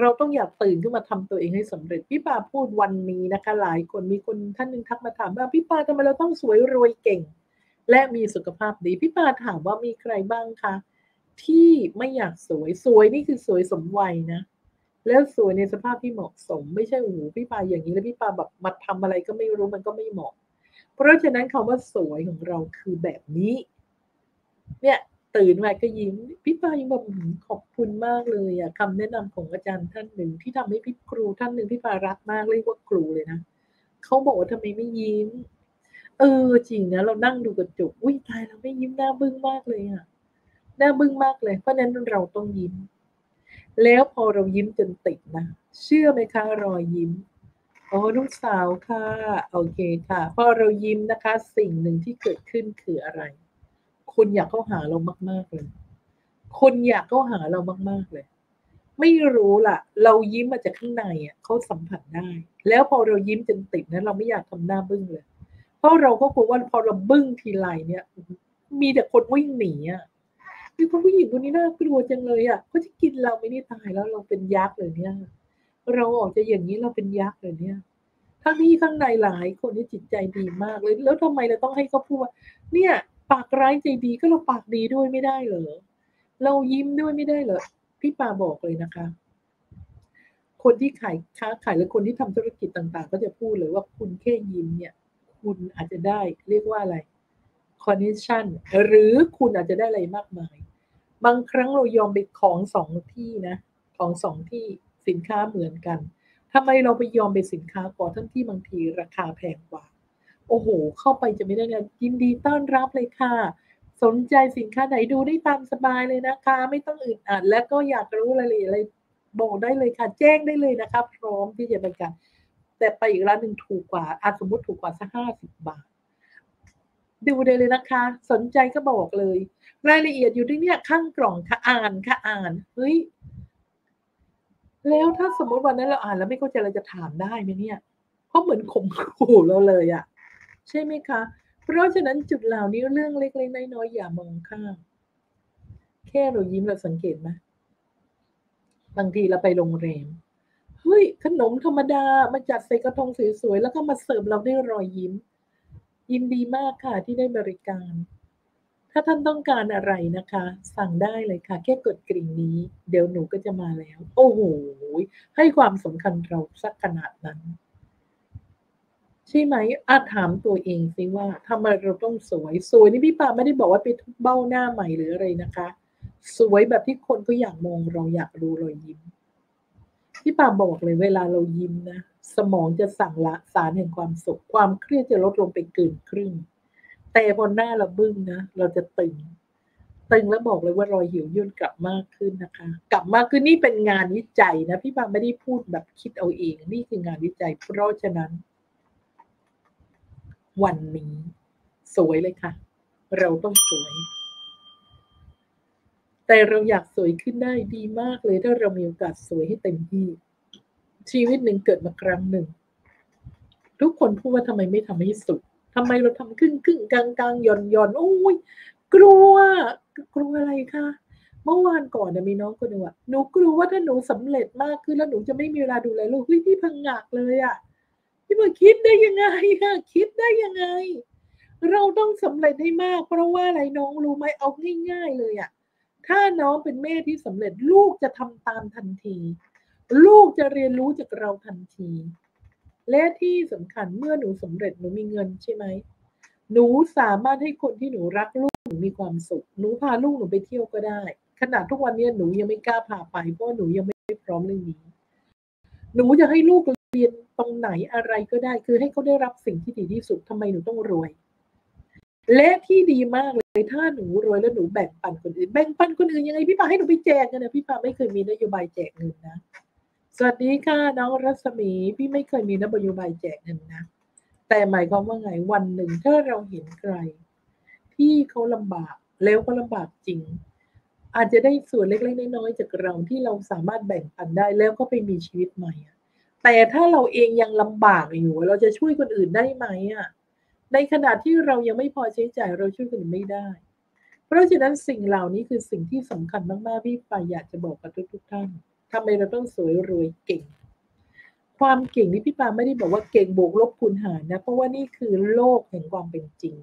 เราต้องอยากตื่นขึ้นมาทำตัวเองให้สำเร็จพี่ปาพูดวันนี้นะคะหลายคนมีคนท่านนึงทักมาถามว่าพี่ปาทำไมเราต้องสวยรวยเก่งและมีสุขภาพดีพี่ปาถามว่ามีใครบ้างคะที่ไม่อยากสวยนี่คือสวยสมวัยนะแล้วสวยในสภาพที่เหมาะสมไม่ใช่พี่ปาอย่างนี้แล้วพี่ปาแบบมาทำอะไรก็ไม่รู้มันก็ไม่เหมาะเพราะฉะนั้นคำว่าสวยของเราคือแบบนี้เนี่ยตื่นมาก็ยิ้มพี่ปายังแบบขอบคุณมากเลยคำแนะนำของอาจารย์ท่านหนึ่งที่ทำให้พี่ครูท่านหนึ่งพี่ปารักมากเรียกว่าครูเลยนะเขาบอกว่าทำไมไม่ยิ้มจริงนะเรานั่งดูกระจกตายเราไม่ยิ้มหน้าบึ้งมากเลยหน้าบึ้งมากเลยเพราะนั้นเราต้องยิ้มแล้วพอเรายิ้มจนติดนะเชื่อไหมคะรอยยิ้มลูกสาวค่ะโอเคค่ะพอเรายิ้มนะคะสิ่งหนึ่งที่เกิดขึ้นคืออะไร คนอยากเข้าหาเรามากๆเลยคนอยากเข้าหาเรามากๆเลยไม่รู้ล่ะเรายิ้มมาจากข้างในอ่ะเขาสัมผัสได้แล้วพอเรายิ้มจนติดนะเราไม่อยากทำหน้าบึ้งเลยเพราะเราก็กลัวว่าพอเราบึ้งทีไรเนี่ยมีแต่คนวิ่งหนีอ่ะคือผู้หญิงคนนี้น่ากลัวจังเลยอ่ะเขาจะกินเราไม่ได้ตายแล้วเราเป็นยักษ์เลยเนี่ยเราออกจะอย่างนี้เราเป็นยักษ์เลยเนี่ยทั้งนี้ข้างในหลายคนที่จิตใจดีมากเลยแล้วทำไมเราต้องให้เขาพูดว่าเนี่ยปากร้ายใจดีก็เราปากดีด้วยไม่ได้เหรอเรายิ้มด้วยไม่ได้เหรอพี่ปาบอกเลยนะคะคนที่ขายค้าขายหรือคนที่ทำธุรกิจต่างๆก็จะพูดเลยว่าคุณแค่ยิ้มเนี่ยคุณอาจจะได้เรียกว่าอะไรคอนเนคชั่นหรือคุณอาจจะได้อะไรมากมายบางครั้งเรายอมไปของสองที่นะของสองที่สินค้าเหมือนกันทำไมเราไปยอมไปสินค้าก่อนทั้งที่บางทีราคาแพงกว่าโอ้โหเข้าไปจะไม่ได้เนี่ยยินดีต้อนรับเลยค่ะสนใจสินค้าไหนดูได้ตามสบายเลยนะคะไม่ต้องอึดอัดและก็อยากรู้รายละเอียดอะไรบอกได้เลยค่ะแจ้งได้เลยนะคะพร้อมที่จะบริการแต่ไปอีกร้านหนึ่งถูกกว่าอาจสมมติถูกกว่าสัก50 บาทดูได้เลยนะคะสนใจก็บอกเลยรายละเอียดอยู่ที่เนี่ยข้างกล่องค่ะอ่านค่ะอ่านเฮ้ยแล้วถ้าสมมติวันนั้นเราอ่านแล้วไม่เข้าใจเราจะถามได้ไหมเนี่ยเพราะเหมือนข่มขู่เราเลยอ่ะใช่ไหมคะเพราะฉะนั้นจุดเหล่านี้เรื่องเล็กๆน้อยๆอย่ามองข้ามแค่เรายิ้มเราสังเกตไหมบางทีเราไปโรงแรมเฮ้ยขนมธรรมดามาจัดใส่กระทงสวยๆแล้วก็มาเสิร์ฟเราด้วยรอยยิ้มยินดีมากค่ะที่ได้บริการถ้าท่านต้องการอะไรนะคะสั่งได้เลยค่ะแค่กดกริ่งนี้เดี๋ยวหนูก็จะมาแล้วโอ้โหให้ความสำคัญเราสักขนาดนั้นใช่ไหมอาจถามตัวเองสิว่าทำไมเราต้องสวยสวยนี่พี่ปาไม่ได้บอกว่าไปทุบเบ้าหน้าใหม่หรืออะไรนะคะสวยแบบที่คนก็อยากมองเราอยากดูรอยยิ้มพี่ปาบอกเลยเวลาเรายิ้มนะสมองจะสั่งละสารแห่งความสุขความเครียดจะลดลงไปเกินครึ่งแต่พอหน้าเราบึ้งนะเราจะตึงแล้วบอกเลยว่ารอยหิวย่นกลับมากขึ้นนะคะกลับมากขึ้นนี่เป็นงานวิจัยนะพี่ปาไม่ได้พูดแบบคิดเอาเองนี่คืองานวิจัยเพราะฉะนั้นวันนี้สวยเลยค่ะเราต้องสวยแต่เราอยากสวยขึ้นได้ดีมากเลยถ้าเรามีโอกาสสวยให้เต็มที่ชีวิตหนึ่งเกิดมาครั้งหนึ่งทุกคนพูดว่าทำไมไม่ทำให้สุดทำไมเราทำครึ่งกลางย่อนโอ้ยกลัวอะไรคะเมื่อวานก่อนนะมีน้องคนหนึ่งว่าหนูกลัวว่าถ้าหนูสำเร็จมากขึ้นแล้วหนูจะไม่มีเวลาดูแลลูกพี่พังหนักเลยอ่ะพี่มาคิดได้ยังไงค่ะคิดได้ยังไงเราต้องสำเร็จให้มากเพราะว่าอะไรน้องรู้ไหมเอาง่ายๆเลยอ่ะถ้าน้องเป็นแม่ที่สำเร็จลูกจะทำตามทันทีลูกจะเรียนรู้จากเราทันทีและที่สำคัญเมื่อหนูสำเร็จหนูมีเงินใช่ไหมหนูสามารถให้คนที่หนูรักลูกหนูมีความสุขหนูพาลูกหนูไปเที่ยวก็ได้ขนาดทุกวันนี้หนูยังไม่กล้าพาไปเพราะหนูยังไม่พร้อมเรื่องนี้หนูจะให้ลูกเรียนตรงไหนอะไรก็ได้คือให้เขาได้รับสิ่งที่ดีที่สุดทำไมหนูต้องรวยและที่ดีมากเลยถ้าหนูรวยแล้วหนูแบ่งปันคนอื่นแบ่งปันคนอื่นยังไงพี่ปาให้หนูไปแจกกันนะพี่ปาไม่เคยมีนโยบายแจกเงินนะสวัสดีค่ะน้องรัศมีพี่ไม่เคยมีนโยบายแจกเงินนะแต่หมายความว่าไงวันหนึ่งถ้าเราเห็นใครที่เขาลำบากแล้วก็ลำบากจริงอาจจะได้ส่วนเล็กๆน้อยๆจากเราที่เราสามารถแบ่งปันได้แล้วก็ไปมีชีวิตใหม่แต่ถ้าเราเองยังลำบากอยู่เราจะช่วยคนอื่นได้ไหมอ่ะในขณะที่เรายังไม่พอใช้จ่ายเราช่วยคนอื่นไม่ได้เพราะฉะนั้นสิ่งเหล่านี้คือสิ่งที่สำคัญมากๆพี่ปาอยากจะบอกกับทุกท่านทำไมเราต้องสวยรวยเก่งความเก่งนี่พี่ปาไม่ได้บอกว่าเก่งบวกลบคูณหารนะเพราะว่านี่คือโลกแห่งความเป็นจริง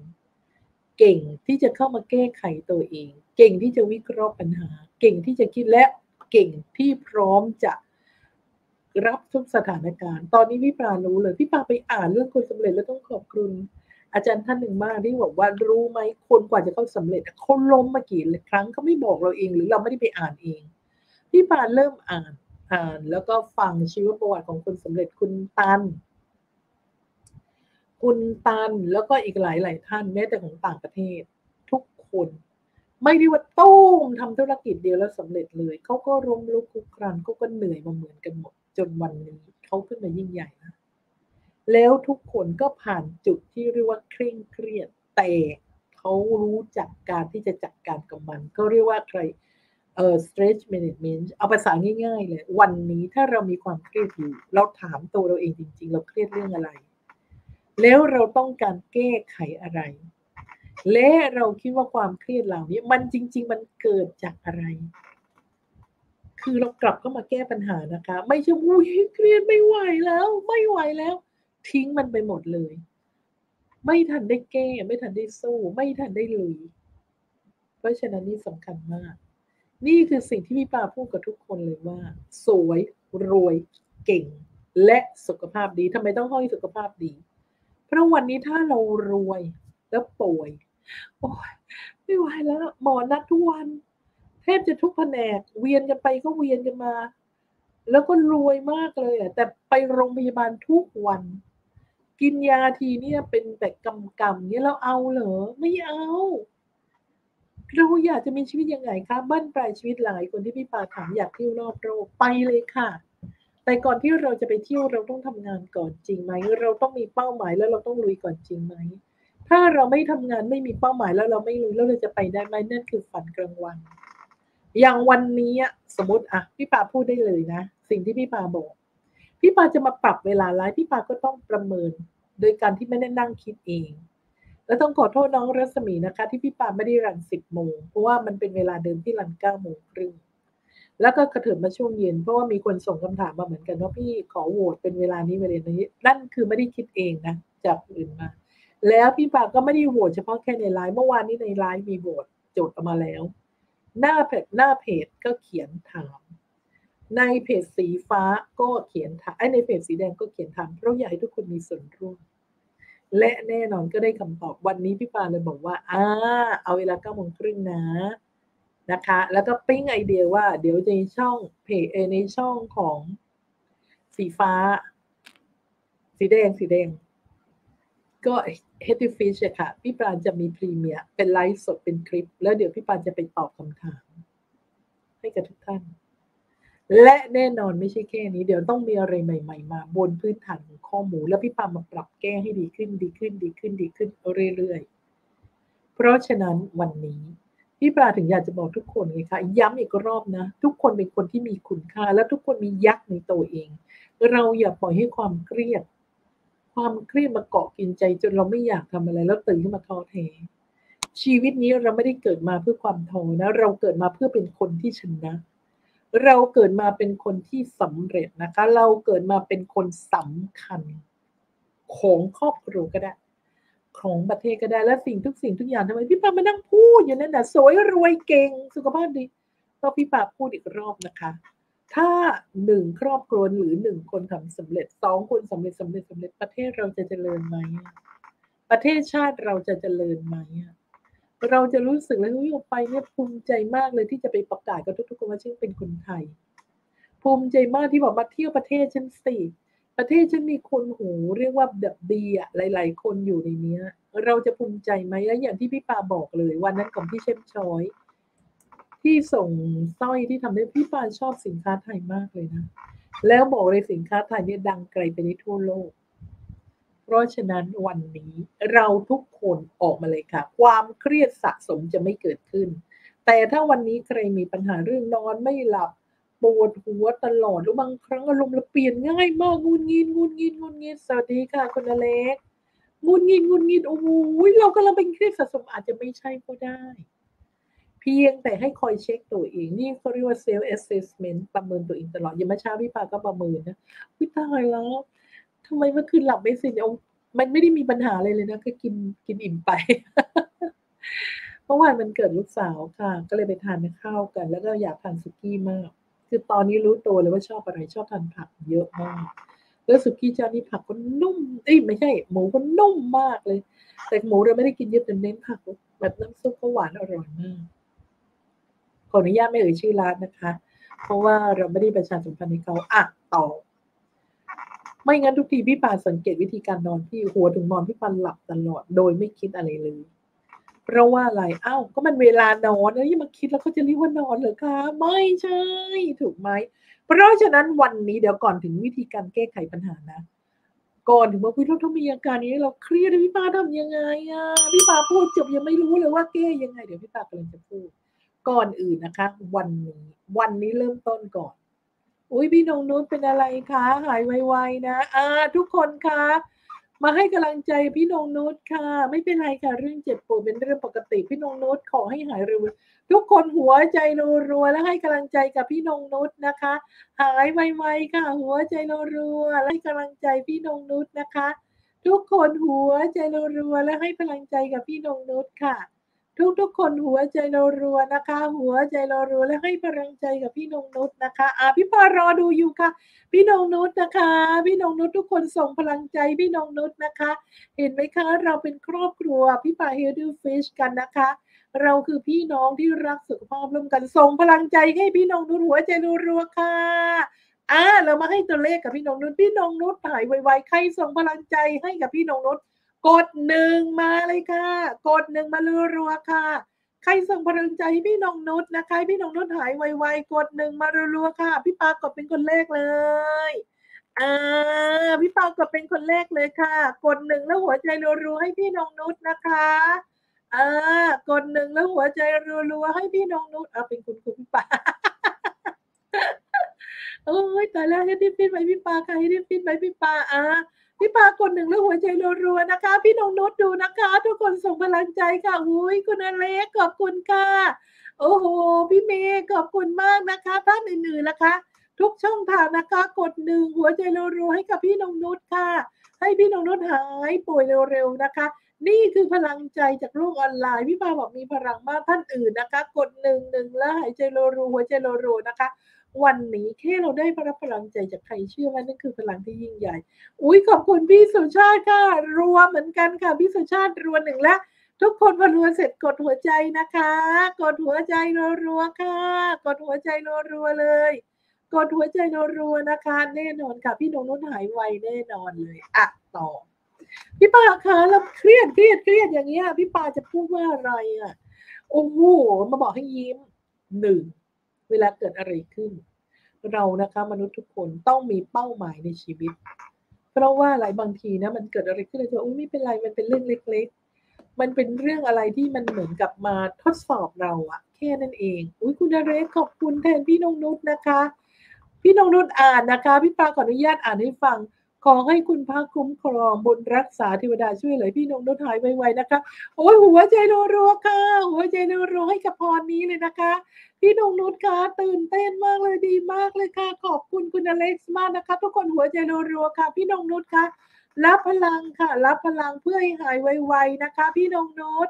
เก่งที่จะเข้ามาแก้ไขตัวเองเก่งที่จะวิเคราะห์ปัญหาเก่งที่จะคิดและเก่งที่พร้อมจะรับทุกสถานการณ์ตอนนี้พี่ปารู้เลยพี่ปาไปอ่านเรื่องคนสำเร็จแล้วต้องขอบคุณอาจารย์ท่านหนึ่งมากที่บอกว่ารู้ไหมคนกว่าจะเข้าสำเร็จเขาล้มมากี่ครั้งเขาไม่บอกเราเองหรือเราไม่ได้ไปอ่านเองพี่ปาเริ่มอ่านแล้วก็ฟังชีวประวัติของคนสำเร็จคุณตันแล้วก็อีกหลายท่านแม้แต่ของต่างประเทศทุกคนไม่ได้ว่าตู้มทำธุรกิจเดียวแล้วสำเร็จเลยเขาก็ร่มลุกคลุกคลานเขาก็เหนื่อยมาเหมือนกันหมดจนวันหนึ่งเขาขึ้นมายิ่งใหญ่นะแล้วทุกคนก็ผ่านจุดที่เรียกว่าเคร่งเครียดแต่ เขารู้จักการที่จะจัดการกับมันเขาเรียกว่าใครstretch management เอาภาษาง่ายๆเลยวันนี้ถ้าเรามีความเครียดอยู่เราถามตัวเราเองจริงๆเราเครียดเรื่องอะไรแล้วเราต้องการแก้ไขอะไรและเราคิดว่าความเครียดเหล่านี้มันจริงๆมันเกิดจากอะไรคือเรากลับเข้ามาแก้ปัญหานะคะไม่ใช่อุ้ยเครียดไม่ไหวแล้วทิ้งมันไปหมดเลยไม่ทันได้แก้ไม่ทันได้สู้ไม่ทันได้ลุยเพราะฉะนั้นนี่สำคัญมากนี่คือสิ่งที่พี่ปาพูดกับทุกคนเลยว่าสวยรวยเก่งและสุขภาพดีทำไมต้องห้อยสุขภาพดีเพราะวันนี้ถ้าเรารวยแล้วป่วยโอ้ยไม่ไหวแล้วหมอนัดทุกวันแทบจะทุกแผนกเวียนกันไปก็เวียนกันมาแล้วก็รวยมากเลยอ่ะแต่ไปโรงพยาบาลทุกวันกินยาทีเนี่ยเป็นแต่กำเนี่ยเราเอาเหรอไม่เอาเราอยากจะมีชีวิตยังไงคะบั้นปลายชีวิตหลายคนที่พี่ปาถามอยากเที่ยวรอบโลกไปเลยค่ะแต่ก่อนที่เราจะไปเที่ยวเราต้องทำงานก่อนจริงไหมเราต้องมีเป้าหมายแล้วเราต้องลุยก่อนจริงไหมถ้าเราไม่ทำงานไม่มีเป้าหมายแล้วเราไม่ลุยแล้วเราจะไปได้ไหมนั่นคือฝันกลางวันอย่างวันนี้สมมติพี่ปาพูดได้เลยนะสิ่งที่พี่ปาบอกพี่ปาจะมาปรับเวลาไลฟ์พี่ปาก็ต้องประเมินโดยการที่ไม่ได้นั่งคิดเองแล้วต้องขอโทษน้องรัศมีนะคะที่พี่ปาไม่ได้รัน 10 โมงเพราะว่ามันเป็นเวลาเดิมที่รัน 9 โมงครึ่งแล้วก็กระเถิบมาช่วงเย็นเพราะว่ามีคนส่งคำถามมาเหมือนกันว่าพี่ขอโหวตเป็นเวลานี้เวลานี้นั่นคือไม่ได้คิดเองนะจากอื่นมาแล้วพี่ปาก็ไม่ได้โหวตเฉพาะแค่ในไลฟ์เมื่อวานนี้ในไลฟ์มีโหวตโจทย์ออกมาแล้วหน้าเพจก็เขียนถามในเพจสีฟ้าก็เขียนถามในเพจสีแดงก็เขียนถามเพราะอยากให้ทุกคนมีส่วนร่วมและแน่นอนก็ได้คำตอบวันนี้พี่ปาเลยบอกว่าเอาเวลา 9:30 น.นะนะคะแล้วก็ปิ๊งไอเดียว่าเดี๋ยวในช่องเพจในช่องของสีฟ้าสีแดงก็ Healthy Fish ค่ะพี่ปาจะมีพรีเมียร์เป็นไลฟ์สดเป็นคลิปแล้วเดี๋ยวพี่ปาจะไปตอบคำถามให้กับทุกท่านและแน่นอนไม่ใช่แค่นี้เดี๋ยวต้องมีอะไรใหม่ๆมาบนพื้นฐานของข้อมูลแล้วพี่ปามาปรับแก้ให้ดีขึ้นเรื่อยๆเพราะฉะนั้นวันนี้พี่ปาถึงอยากจะบอกทุกคนเลยค่ะย้ำอีกรอบนะทุกคนเป็นคนที่มีคุณค่าและทุกคนมียักษ์ในตัวเองเราอย่าปล่อยให้ความเครียดมาเกาะกินใจจนเราไม่อยากทำอะไรแล้วตื่นขึ้นมาท้อแท้ชีวิตนี้เราไม่ได้เกิดมาเพื่อความท้อนะเราเกิดมาเพื่อเป็นคนที่ชนะเราเกิดมาเป็นคนที่สำเร็จนะคะเราเกิดมาเป็นคนสำคัญของครอบครัวก็ได้ของประเทศก็ได้และสิ่งทุกอย่างทำไมพี่ปามานั่งพูดอย่างนั้นนะสวยรวยเก่งสุขภาพดีก็พี่ปาพูดอีกรอบนะคะถ้า1ครอบครัวหรือ1คนทำสำเร็จ2คนสำเร็จประเทศเราจะเจริญไหมประเทศชาติเราจะเจริญไหมเราจะรู้สึกเลยว่าไปเนี่ยภูมิใจมากเลยที่จะไปประกาศกับทุกคนว่าฉันเป็นคนไทยภูมิใจมากที่บอกมาเที่ยวประเทศฉันสิประเทศฉันมีคนเรียกว่าแบบดีหลายๆคนอยู่ในนี้เราจะภูมิใจไหมและอย่างที่พี่ปาบอกเลยวันนั้นของพี่เชฟชอยที่ส่งสร้อยที่ทำให้พี่ปาชอบสินค้าไทยมากเลยนะแล้วบอกเลยสินค้าไทยเนี่ยดังไกลไปในทั่วโลกเพราะฉะนั้นวันนี้เราทุกคนออกมาเลยค่ะความเครียดสะสมจะไม่เกิดขึ้นแต่ถ้าวันนี้ใครมีปัญหาเรื่องนอนไม่หลับปวดหัวตลอดหรือบางครั้งอารมณ์เราเปลี่ยนง่ายมากงุนงิดสวัสดีค่ะคุณอเล็กงุนงิดโอ้โหเรากำลังเป็นเครียดสะสมอาจจะไม่ใช่ก็ได้เพียงแต่ให้คอยเช็คตัวเองนี่เขาเรียกว่า self assessment ประเมินตัวเองตลอดอย่างเมื่อเช้าพี่ปาก็ประเมินนะพี่ตายแล้วทำไมเมื่อคืนหลับไม่สนิทมันไม่ได้มีปัญหาเลยนะคือกินอิ่มไปเมื่อวานมันเกิดลูกสาวค่ะก็เลยไปทานข้าวกันแล้วก็อยากทานสุกี้มากคือตอนนี้รู้ตัวเลยว่าชอบอะไรชอบทานผักเยอะมากแล้วสุกี้เจ้านี้ผักก็นุ่มไม่ใช่หมูก็นุ่มมากเลยแต่หมูเราไม่ได้กินเยอะแต่เน้นผักแบบน้ำซุปก็หวานอร่อยมากขออนุญาตไม่เอ่ยชื่อร้านนะคะเพราะว่าเราไม่ได้ประชาสัมพันธ์ให้เขาต่อไม่งั้นทุกทีพี่ปาสังเกตวิธีการนอนพี่หัวถึงนอนพี่ปาหลับตลอดโดยไม่คิดอะไรเลยเพราะว่าอะไรก็มันเวลานอนแล้วยิ่งมาคิดแล้วเขาจะเรียกว่านอนเหรอคะไม่ใช่ถูกไหมเพราะฉะนั้นวันนี้เดี๋ยวก่อนถึงวิธีการแก้ไขปัญหานะ ก่อนถึงมาคุยถ้ามีอาการนี้เราเครียดพี่ปาทำยังไงอ่ะพี่ปาพูดจบยังไม่รู้เลยว่าแก้ยังไงเดี๋ยวพี่ปากำลังจะพูดก่อนอื่นนะคะวันนี้เริ่มต้นก่อนอุ้ยพี่นงนุชเป็นอะไรคะหายไวๆนะทุกคนคะมาให้กำลังใจพี่นงนุชค่ะไม่เป็นไรค่ะเรื่องเจ็บปวดเป็นเรื่องปกติพี่นงนุชขอให้หายเร็วทุกคนหัวใจรัวๆและให้กำลังใจกับพี่นงนุชนะคะหายไวๆค่ะหัวใจรัวๆและให้กำลังใจพี่นงนุชนะคะทุกคนหัวใจรัวๆและให้กำลังใจกับพี่นงนุชค่ะทุกคนหัวใจรัวๆนะคะหัวใจรัวๆและให้กำลังใจกับพี่นงนุชนะคะพี่ปารอดูอยู่ค่ะพี่นงนุชนะคะพี่นงนุชทุกคนส่งพลังใจพี่นงนุชนะคะเห็นไหมคะเราเป็นครอบครัวพี่ปา Healthy Fish กันนะคะเราคือพี่น้องที่รักสุขภาพร่วมกันส่งพลังใจให้พี่นงนุชหัวใจรัวๆค่ะเรามาให้ตัวเลขกับพี่นงนุชพี่นงนุชหายไวๆใครส่งพลังใจให้กับพี่นงนุชกดหนึ่งมาเลยค่ะกดหนึ่งมารัวๆค่ะใครส่งพลังใจให้พี่นงนุชนะคะพี่นงนุชหายไวๆกดหนึ่งมารัวๆค่ะพี่ปากดเป็นคนแรกเลยพี่ปากดเป็นคนแรกเลยค่ะกดหนึ่งแล้วหัวใจรัวๆให้พี่นงนุชนะคะกดหนึ่งแล้วหัวใจรัวๆให้พี่นงนุชเป็นคุณพี่ปาโอ้ยแต่แล้วให้พี่ฟินไปพี่ปาค่ะให้พี่ฟินไปพี่ปาพี่ปากดหนึ่งแล้วหัวใจรัวๆนะคะพี่นงนุชดูนะคะทุกคนส่งพลังใจค่ะอุ้ยคุณอเล็กขอบคุณค่ะโอ้โหพี่เมย์ขอบคุณมากนะคะท่านอื่นๆนะคะทุกช่องทางนะคะกดหนึ่งหัวใจรัวๆให้กับพี่นงนุชค่ะให้พี่นงนุชหายป่วยเร็วๆนะคะนี่คือพลังใจจากโลกออนไลน์พี่ปาบอกมีพลังมากท่านอื่นนะคะกดหนึ่งแล้วหายใจรัวๆหัวใจรัวๆนะคะวันนี้แค่เราได้รับพลังใจจากใครเชื่อว่านั่นคือพลังที่ยิ่งใหญ่อุ้ยขอบคุณพี่สุชาติค่ะรัวเหมือนกันค่ะพี่สุชาติรัวหนึ่งละทุกคนพอรัวเสร็จกดหัวใจนะคะกดหัวใจรัวๆค่ะกดหัวใจรัวๆเลยกดหัวใจรัวๆนะคะแน่นอนค่ะพี่นงนุชหายไวแน่นอนเลยต่อพี่ปาคะเราเครียดอย่างเงี้ยพี่ปาจะพูดว่าอะไรโอ้โหมาบอกให้ยิ้มหนึ่งเวลาเกิดอะไรขึ้นเรานะคะมนุษย์ทุกคนต้องมีเป้าหมายในชีวิตเพราะว่าหลายบางทีนะมันเกิดอะไรขึ้นเราจะไม่เป็นไรมันเป็นเรื่องเล็กๆมันเป็นเรื่องอะไรที่มันเหมือนกับมาทดสอบเราแค่นั้นเองคุณเรศขอบคุณแทนพี่นงนุชนะคะพี่นงนุชอ่านนะคะพี่ปาขออนุญาตอ่านให้ฟังขอให้คุณพระคุ้มครองบุญรักษาเทวดาช่วยเหลือพี่นงนุชหายไวๆนะคะโอ้ยหัวใจรัวๆค่ะหัวใจรัวๆให้กับพรนี้เลยนะคะพี่นงนุชค่ะตื่นเต้นมากเลยดีมากเลยค่ะขอบคุณคุณอเล็กซ์มากนะคะทุกคนหัวใจรัวๆค่ะพี่นงนุชค่ะรับพลังค่ะรับพลังเพื่อให้หายไวๆนะคะพี่นงนุช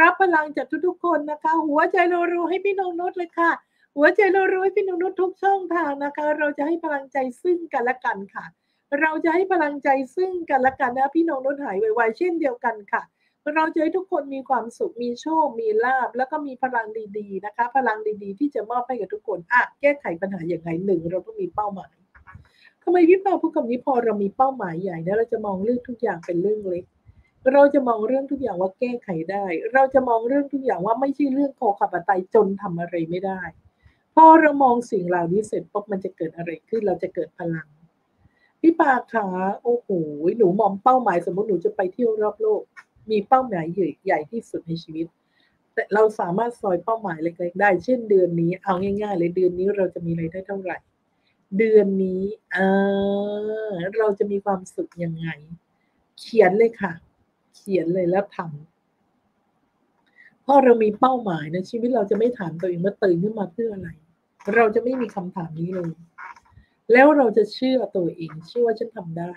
รับพลังจากทุกๆคนนะคะหัวใจรัวๆให้พี่นงนุชเลยค่ะหัวใจรัวๆพี่นงนุชทุกช่องทางนะคะเราจะให้พลังใจซึ่งกันและกันค่ะเราจะให้พลังใจซึ่งกันและกันนะพี่นงนุชหายไวๆเช่นเดียวกันค่ะเราจะให้ทุกคนมีความสุขมีโชคมีลาภแล้วก็มีพลังดีๆนะคะพลังดีๆที่จะมอบให้กับทุกคนแก้ไขปัญหาอย่างไรหนึ่งเราต้องมีเป้าหมายทำไมพี่ปาพูดคำนี้พอเรามีเป้าหมายใหญ่แล้วเราจะมองเรื่องทุกอย่างเป็นเรื่องเล็กเราจะมองเรื่องทุกอย่างว่าแก้ไขได้เราจะมองเรื่องทุกอย่างว่าไม่ใช่เรื่องโคขับไตจนทำอะไรไม่ได้พอเรามองสิ่งเหล่านี้เสร็จปุ๊บมันจะเกิดอะไรขึ้นเราจะเกิดพลังพี่ปาขาโอ้โหหนูมองเป้าหมายสมมติหนูจะไปเที่ยวรอบโลกมีเป้าหมายใหญ่ที่สุดในชีวิตแต่เราสามารถซอยเป้าหมายเล็กๆได้เช่นเดือนนี้เอาง่ายๆเลยเดือนนี้เราจะมีรายได้เท่าไหร่เดือนนี้เราจะมีความสุขยังไงเขียนเลยค่ะเขียนเลยแล้วทำพอเรามีเป้าหมายในชีวิตเราจะไม่ถามตัวเองว่าตื่นขึ้นมาเพื่ออะไรเราจะไม่มีคำถามนี้เลยแล้วเราจะเชื่อตัวเองเชื่อว่าฉันทำได้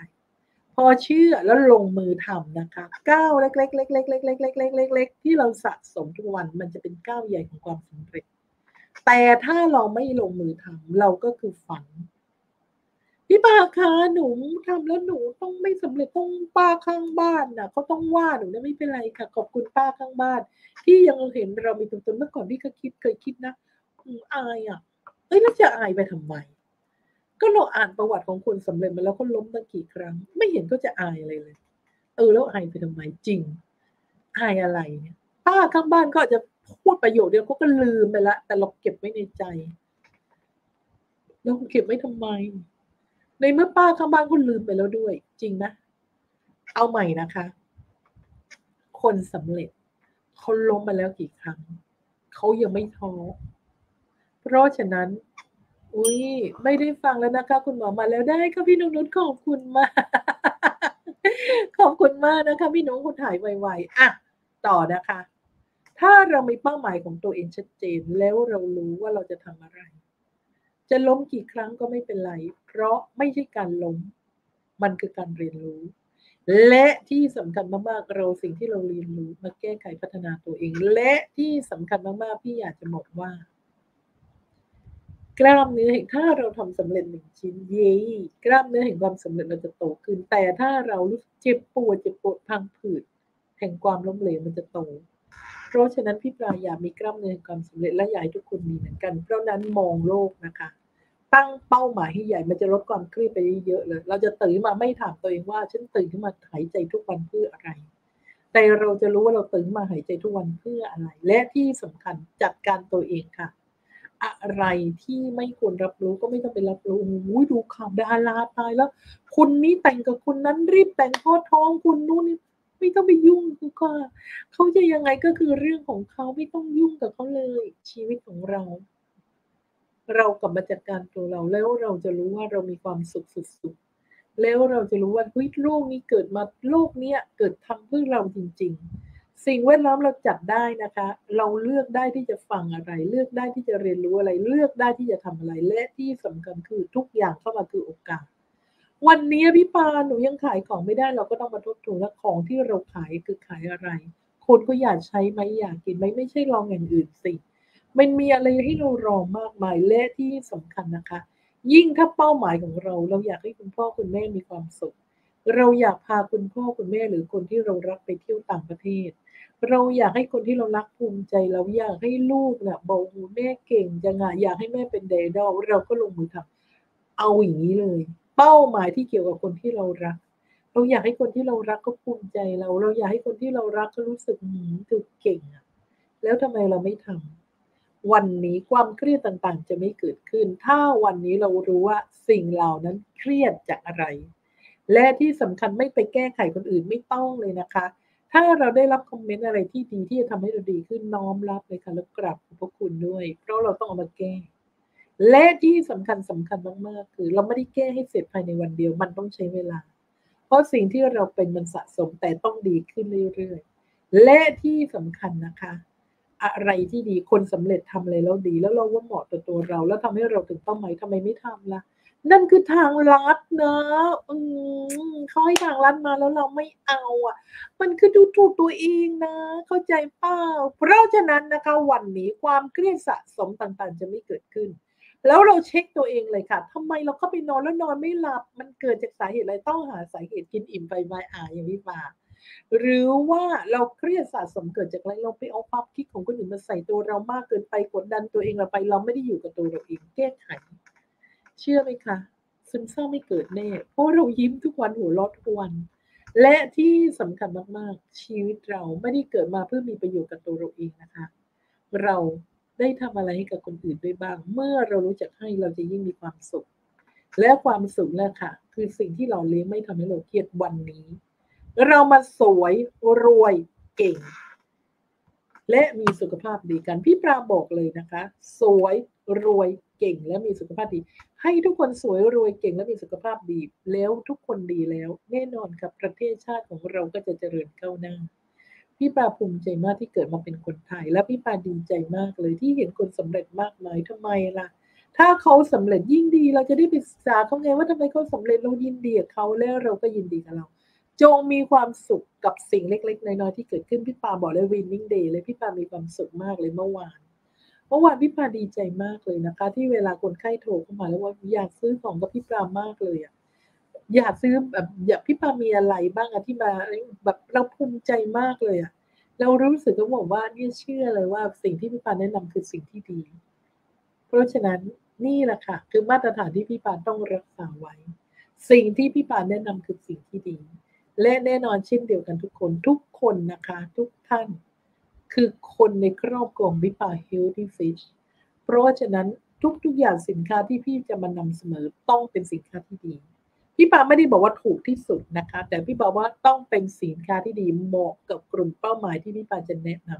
พอเชื่อแล้วลงมือทำนะคะก้าวเล็กๆที่เราสะสมทุกวันมันจะเป็นก้าวใหญ่ของความสำเร็จแต่ถ้าเราไม่ลงมือทำเราก็คือฝันพี่ปาคะหนูทำแล้วหนูต้องไม่สำเร็จต้องป้าข้างบ้านนะเขาต้องว่าหนูนะไม่เป็นไรค่ะขอบคุณป้าข้างบ้านที่ยังเห็นเรามีตัวตนเมื่อก่อนพี่ก็เคยคิดนะอายแล้วจะอายไปทำไมก็เราอ่านประวัติของคนสำเร็จมาแล้วก็ล้มตั้งกี่ครั้งไม่เห็นก็จะอายอะไรเลยแล้วอายไปทำไมจริงอายอะไรเนี่ยป้าข้างบ้านก็อาจจะพูดประโยชน์เดียวก็ลืมไปละแต่เราเก็บไว้ในใจแล้วเก็บไว้ทำไมในเมื่อป้าข้างบ้านก็ลืมไปแล้วด้วยจริงนะ เอาใหม่นะคะคนสำเร็จเขาล้มมาแล้วกี่ครั้งเขายังไม่ท้อเพราะฉะนั้นอุ้ยไม่ได้ฟังแล้วนะคะคุณหมอมาแล้วได้ค่ะพี่นุชขอบคุณมากขอบคุณมากนะคะพี่นุชคุณหายไวๆอ่ะต่อนะคะถ้าเรามีเป้าหมายของตัวเองชัดเจนแล้วเรารู้ว่าเราจะทำอะไรจะล้มกี่ครั้งก็ไม่เป็นไรเพราะไม่ใช่การล้มมันคือการเรียนรู้และที่สำคัญมากๆเราสิ่งที่เราเรียนรู้มาแก้ไขพัฒนาตัวเองและที่สำคัญมากๆพี่อยากจะบอกว่ากล้ามเนื้อแห่งถ้าเราทำสำเร็จหนึ่งชิ้นเย้กล้ามเนื้อแห่งความสำเร็จเราจะโตขึ้นแต่ถ้าเรารู้สึกเจ็บปวดพังผืดแห่งความล้มเหลวมันจะโตเพราะฉะนั้นพี่ปลาอยากมีกล้ามเนื้อแห่งความสำเร็จและอยากให้ทุกคนมีเหมือนกันเพราะนั้นมองโลกนะคะตั้งเป้าหมายให้ใหญ่มันจะลดความเครียดไปเยอะเลยเราจะตื่นมาไม่ถามตัวเองว่าฉันตื่นขึ้นมาหายใจทุกวันเพื่ออะไรแต่เราจะรู้ว่าเราตื่นมาหายใจทุกวันเพื่ออะไรและที่สำคัญจัดการตัวเองค่ะอะไรที่ไม่ควรรับรู้ก็ไม่ต้องไปรับรู้ดูข่าวดาราตายแล้วคนนี้แต่งกับคนนั้นรีบแต่งพ่อท้องคนนู้นไม่ต้องไปยุ่งก็เขาจะยังไงก็คือเรื่องของเขาไม่ต้องยุ่งกับเขาเลยชีวิตของเรากลับมาจัดการตัวเราแล้วเราจะรู้ว่าเรามีความสุขสุดๆแล้วเราจะรู้ว่าโลกนี้เกิดมาโลกเนี้ยเกิดทำเพื่อเราจริงๆสิ่งแวดล้อมเราจัดได้นะคะเราเลือกได้ที่จะฟังอะไรเลือกได้ที่จะเรียนรู้อะไรเลือกได้ที่จะทำอะไรและที่สำคัญคือทุกอย่างเข้ามาคือโอกาสวันนี้พี่ปาหนูยังขายของไม่ได้เราก็ต้องมาทบทวนว่าของที่เราขายคือขายอะไรคนก็อยากใช้ไหมอยากกินไหมไม่ใช่ลองอย่างอื่นสิมันมีอะไรให้เรารอมากมายและที่สำคัญนะคะยิ่งถ้าเป้าหมายของเราเราอยากให้คุณพ่อคุณแม่มีความสุขเราอยากพาคุณพ่อคุณแม่หรือคนที่เรารักไปเที่ยวต่างประเทศเราอยากให้คนที่เรารักภูมิใจเราอยากให้ลูกเนี่ยบอกว่าแม่เก่งจังอะอยากให้แม่เป็นเดดอลเราก็ลงมือทำเอาอย่างนี้เลยเป้าหมายที่เกี่ยวกับคนที่เรารักเราอยากให้คนที่เรารักก็ภูมิใจเราอยากให้คนที่เรารักก็รู้สึกถึงเก่งอะแล้วทำไมเราไม่ทำวันนี้ความเครียดต่างๆจะไม่เกิดขึ้นถ้าวันนี้เรารู้ว่าสิ่งเหล่านั้นเครียดจากอะไรและที่สำคัญไม่ไปแก้ไขคนอื่นไม่ต้องเลยนะคะถ้าเราได้รับคอมเมนต์อะไรที่ดีที่จะทำให้เราดีขึ้นน้อมรับเลยค่ะแล้วกราบขอบพระคุณด้วยเพราะเราต้องเอามาแก้และที่สำคัญมากๆคือเราไม่ได้แก้ให้เสร็จภายในวันเดียวมันต้องใช้เวลาเพราะสิ่งที่เราเป็นมันสะสมแต่ต้องดีขึ้นเรื่อยๆและที่สำคัญนะคะอะไรที่ดีคนสำเร็จทำอะไรแล้วดีแล้วเราว่าเหมาะต่อตัวเราแล้วทำให้เราถึงเป้าหมายทำไมไม่ทำล่ะนั่นคือทางลัดนะเขาให้ทางลัดมาแล้วเราไม่เอาอ่ะมันคือดูถูกตัวเองนะเข้าใจเปล่าเพราะฉะนั้นนะคะวันนี้ความเครียดสะสมต่างๆจะไม่เกิดขึ้นแล้วเราเช็คตัวเองเลยค่ะทำไมเราเข้าไปนอนแล้วนอนไม่หลับมันเกิดจากสาเหตุอะไรต้องหาสาเหตุกินอิ่มไปไม้อายอย่างนี้มาหรือว่าเราเครียดสะสมเกิดจากอะไรเราไปเอาความคิดของคนอื่นมาใส่ตัวเรามากเกินไปกดดันตัวเองเราไปเราไม่ได้อยู่กับตัวเราเองแก้ไขเชื่อไหมคะซึมเศร้าไม่เกิดแน่เพราะเรายิ้มทุกวันหัวเราะทุกวันและที่สำคัญมากๆชีวิตเราไม่ได้เกิดมาเพื่อมีประโยชน์กับตัวเราเองนะคะเราได้ทำอะไรให้กับคนอื่นด้วยบ้างเมื่อเรารู้จักให้เราจะยิ่งมีความสุขและความสุขนั่นค่ะคือสิ่งที่เราเลี้ยงไม่ทำให้เราเครียดวันนี้เรามาสวยรวยเก่งและมีสุขภาพดีกันพี่ปราบอกเลยนะคะสวยรวยเก่งและมีสุขภาพดีให้ทุกคนสวยรวยเก่งและมีสุขภาพดีแล้วทุกคนดีแล้วแน่นอนครับประเทศชาติของเราก็จะเจริญก้าวหน้าพี่ปาภูมิใจมากที่เกิดมาเป็นคนไทยและพี่ปาดีใจมากเลยที่เห็นคนสำเร็จมากมายทำไมล่ะถ้าเขาสำเร็จยิ่งดีเราจะได้ไปศึกษาเขาไงว่าทำไมเขาสำเร็จเรายินดีกับเขาแล้วเราก็ยินดีกับเราจงมีความสุขกับสิ่งเล็กๆน้อยๆที่เกิดขึ้นพี่ปาบอกเลย Winning Day เลยพี่ปามีความสุขมากเลยเมื่อวานพี่ปาดีใจมากเลยนะคะที่เวลาคนไข้โทรเข้ามาแล้วว่าอยากซื้อของกับพี่ปามากเลยอ่ะอยากซื้อแบบอยากพี่ปามีอะไรบ้างอะที่มาแบบเราภูมิใจมากเลยอ่ะเรารู้สึกก็บอกว่าเนี่ยเชื่อเลยว่าสิ่งที่พี่ปาแนะนำคือสิ่งที่ดีเพราะฉะนั้นนี่แหละค่ะคือมาตรฐานที่พี่ปาต้องรักษาไว้สิ่งที่พี่ปาแนะนำคือสิ่งที่ดีและแน่นอนเช่นเดียวกันทุกคนนะคะทุกท่านคือคนในครอบครัวของพี่ปา Healthy Fish เพราะฉะนั้นทุกอย่างสินค้าที่พี่จะมานำเสนอต้องเป็นสินค้าที่ดี พี่ปาไม่ได้บอกว่าถูกที่สุดนะคะแต่พี่ปาว่าต้องเป็นสินค้าที่ดีเหมาะกับกลุ่มเป้าหมายที่พี่ปาจะแนะน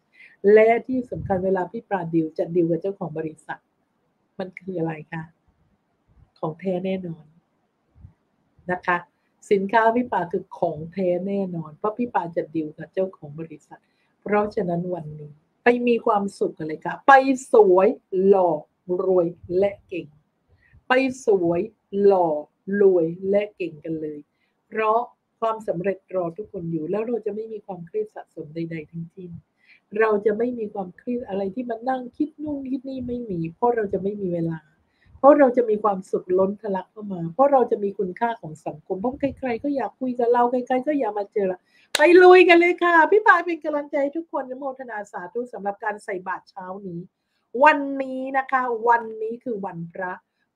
ำและที่สำคัญเวลาพี่ปาดีลจะดีลกับเจ้าของบริษัทมันคืออะไรคะของแท้แน่นอนนะคะสินค้าพี่ปาคือของแท้แน่นอนเพราะพี่ปาจะดีลกับเจ้าของบริษัทเพราะฉะนั้นวันนี้ไปมีความสุขกันเลยค่ะไปสวยหล่อรวยและเก่งไปสวยหล่อรวยและเก่งกันเลยเพราะความสำเร็จรอทุกคนอยู่แล้วเราจะไม่มีความเครียดสะสมใดๆทั้งสิ้นเราจะไม่มีความเครียดอะไรที่มันนั่งคิดนู่นคิดนี่ไม่มีเพราะเราจะไม่มีเวลาเพราะเราจะมีความสุขล้นทะลักเข้ามาเพราะเราจะมีคุณค่าของสังคมเพราะใครๆก็อยากคุยกับเราใครๆก็อยากมาเจอเราไปลุยกันเลยค่ะพี่ปายเป็นกำลังใจทุกคนอนุโมทนาสาธุสำหรับการใส่บาตรเช้านี้วันนี้นะคะวันนี้คือวันพระ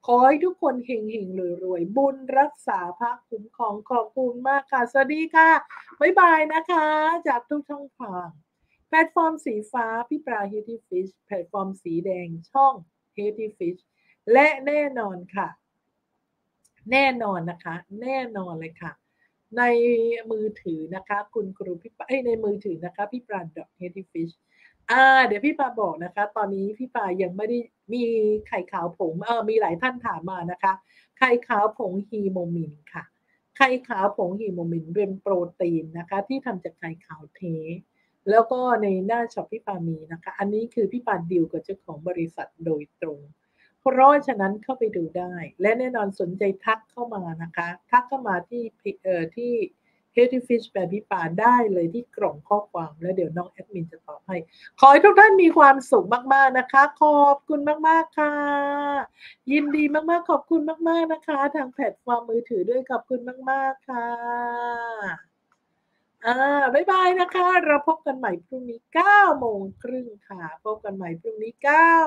ขอให้ทุกคนเฮงๆรวยๆบุญรักษาพระคุ้มครองขอบคุณมากค่ะสวัสดีค่ะบ๊ายบายนะคะจากทุกช่องทางแพลตฟอร์มสีฟ้าพี่ปลา Healthy Fish แพลตฟอร์มสีแดงช่อง Healthy Fish และแน่นอนค่ะแน่นอนนะคะแน่นอนเลยค่ะในมือถือนะคะคุณครูพี่ปลาในมือถือนะคะพี่ปลา Healthy Fishเดี๋ยวพี่ปาบอกนะคะตอนนี้พี่ปายังไม่ได้มีไข่ขาวผงมีหลายท่านถามมานะคะไข่ขาวผงฮีโมมินค่ะไข่ขาวผงฮีโมมินเป็นโปรตีนนะคะที่ทำจากไข่ขาวเทแล้วก็ในหน้าช็อปพี่ปามีนะคะอันนี้คือพี่ปาดีลกับเจ้าของบริษัทโดยตรงเพราะฉะนั้นเข้าไปดูได้และแน่นอนสนใจทักเข้ามานะคะทักเข้ามาที่Healthy Fish แบบพี่ปาได้เลยที่กล่องข้อความแล้วเดี๋ยวน้องแอดมินจะตอบให้ขอให้ทุกท่านมีความสุขมากๆนะคะขอบคุณมากๆค่ะยินดีมากๆขอบคุณมากๆนะคะทางแพลตฟอร์มมือถือด้วยขอบคุณมากๆค่ะบ๊ายบายนะคะเราพบกันใหม่พรุ่งนี้ 9:30 น.ค่ะพบกันใหม่พรุ่งนี้ 9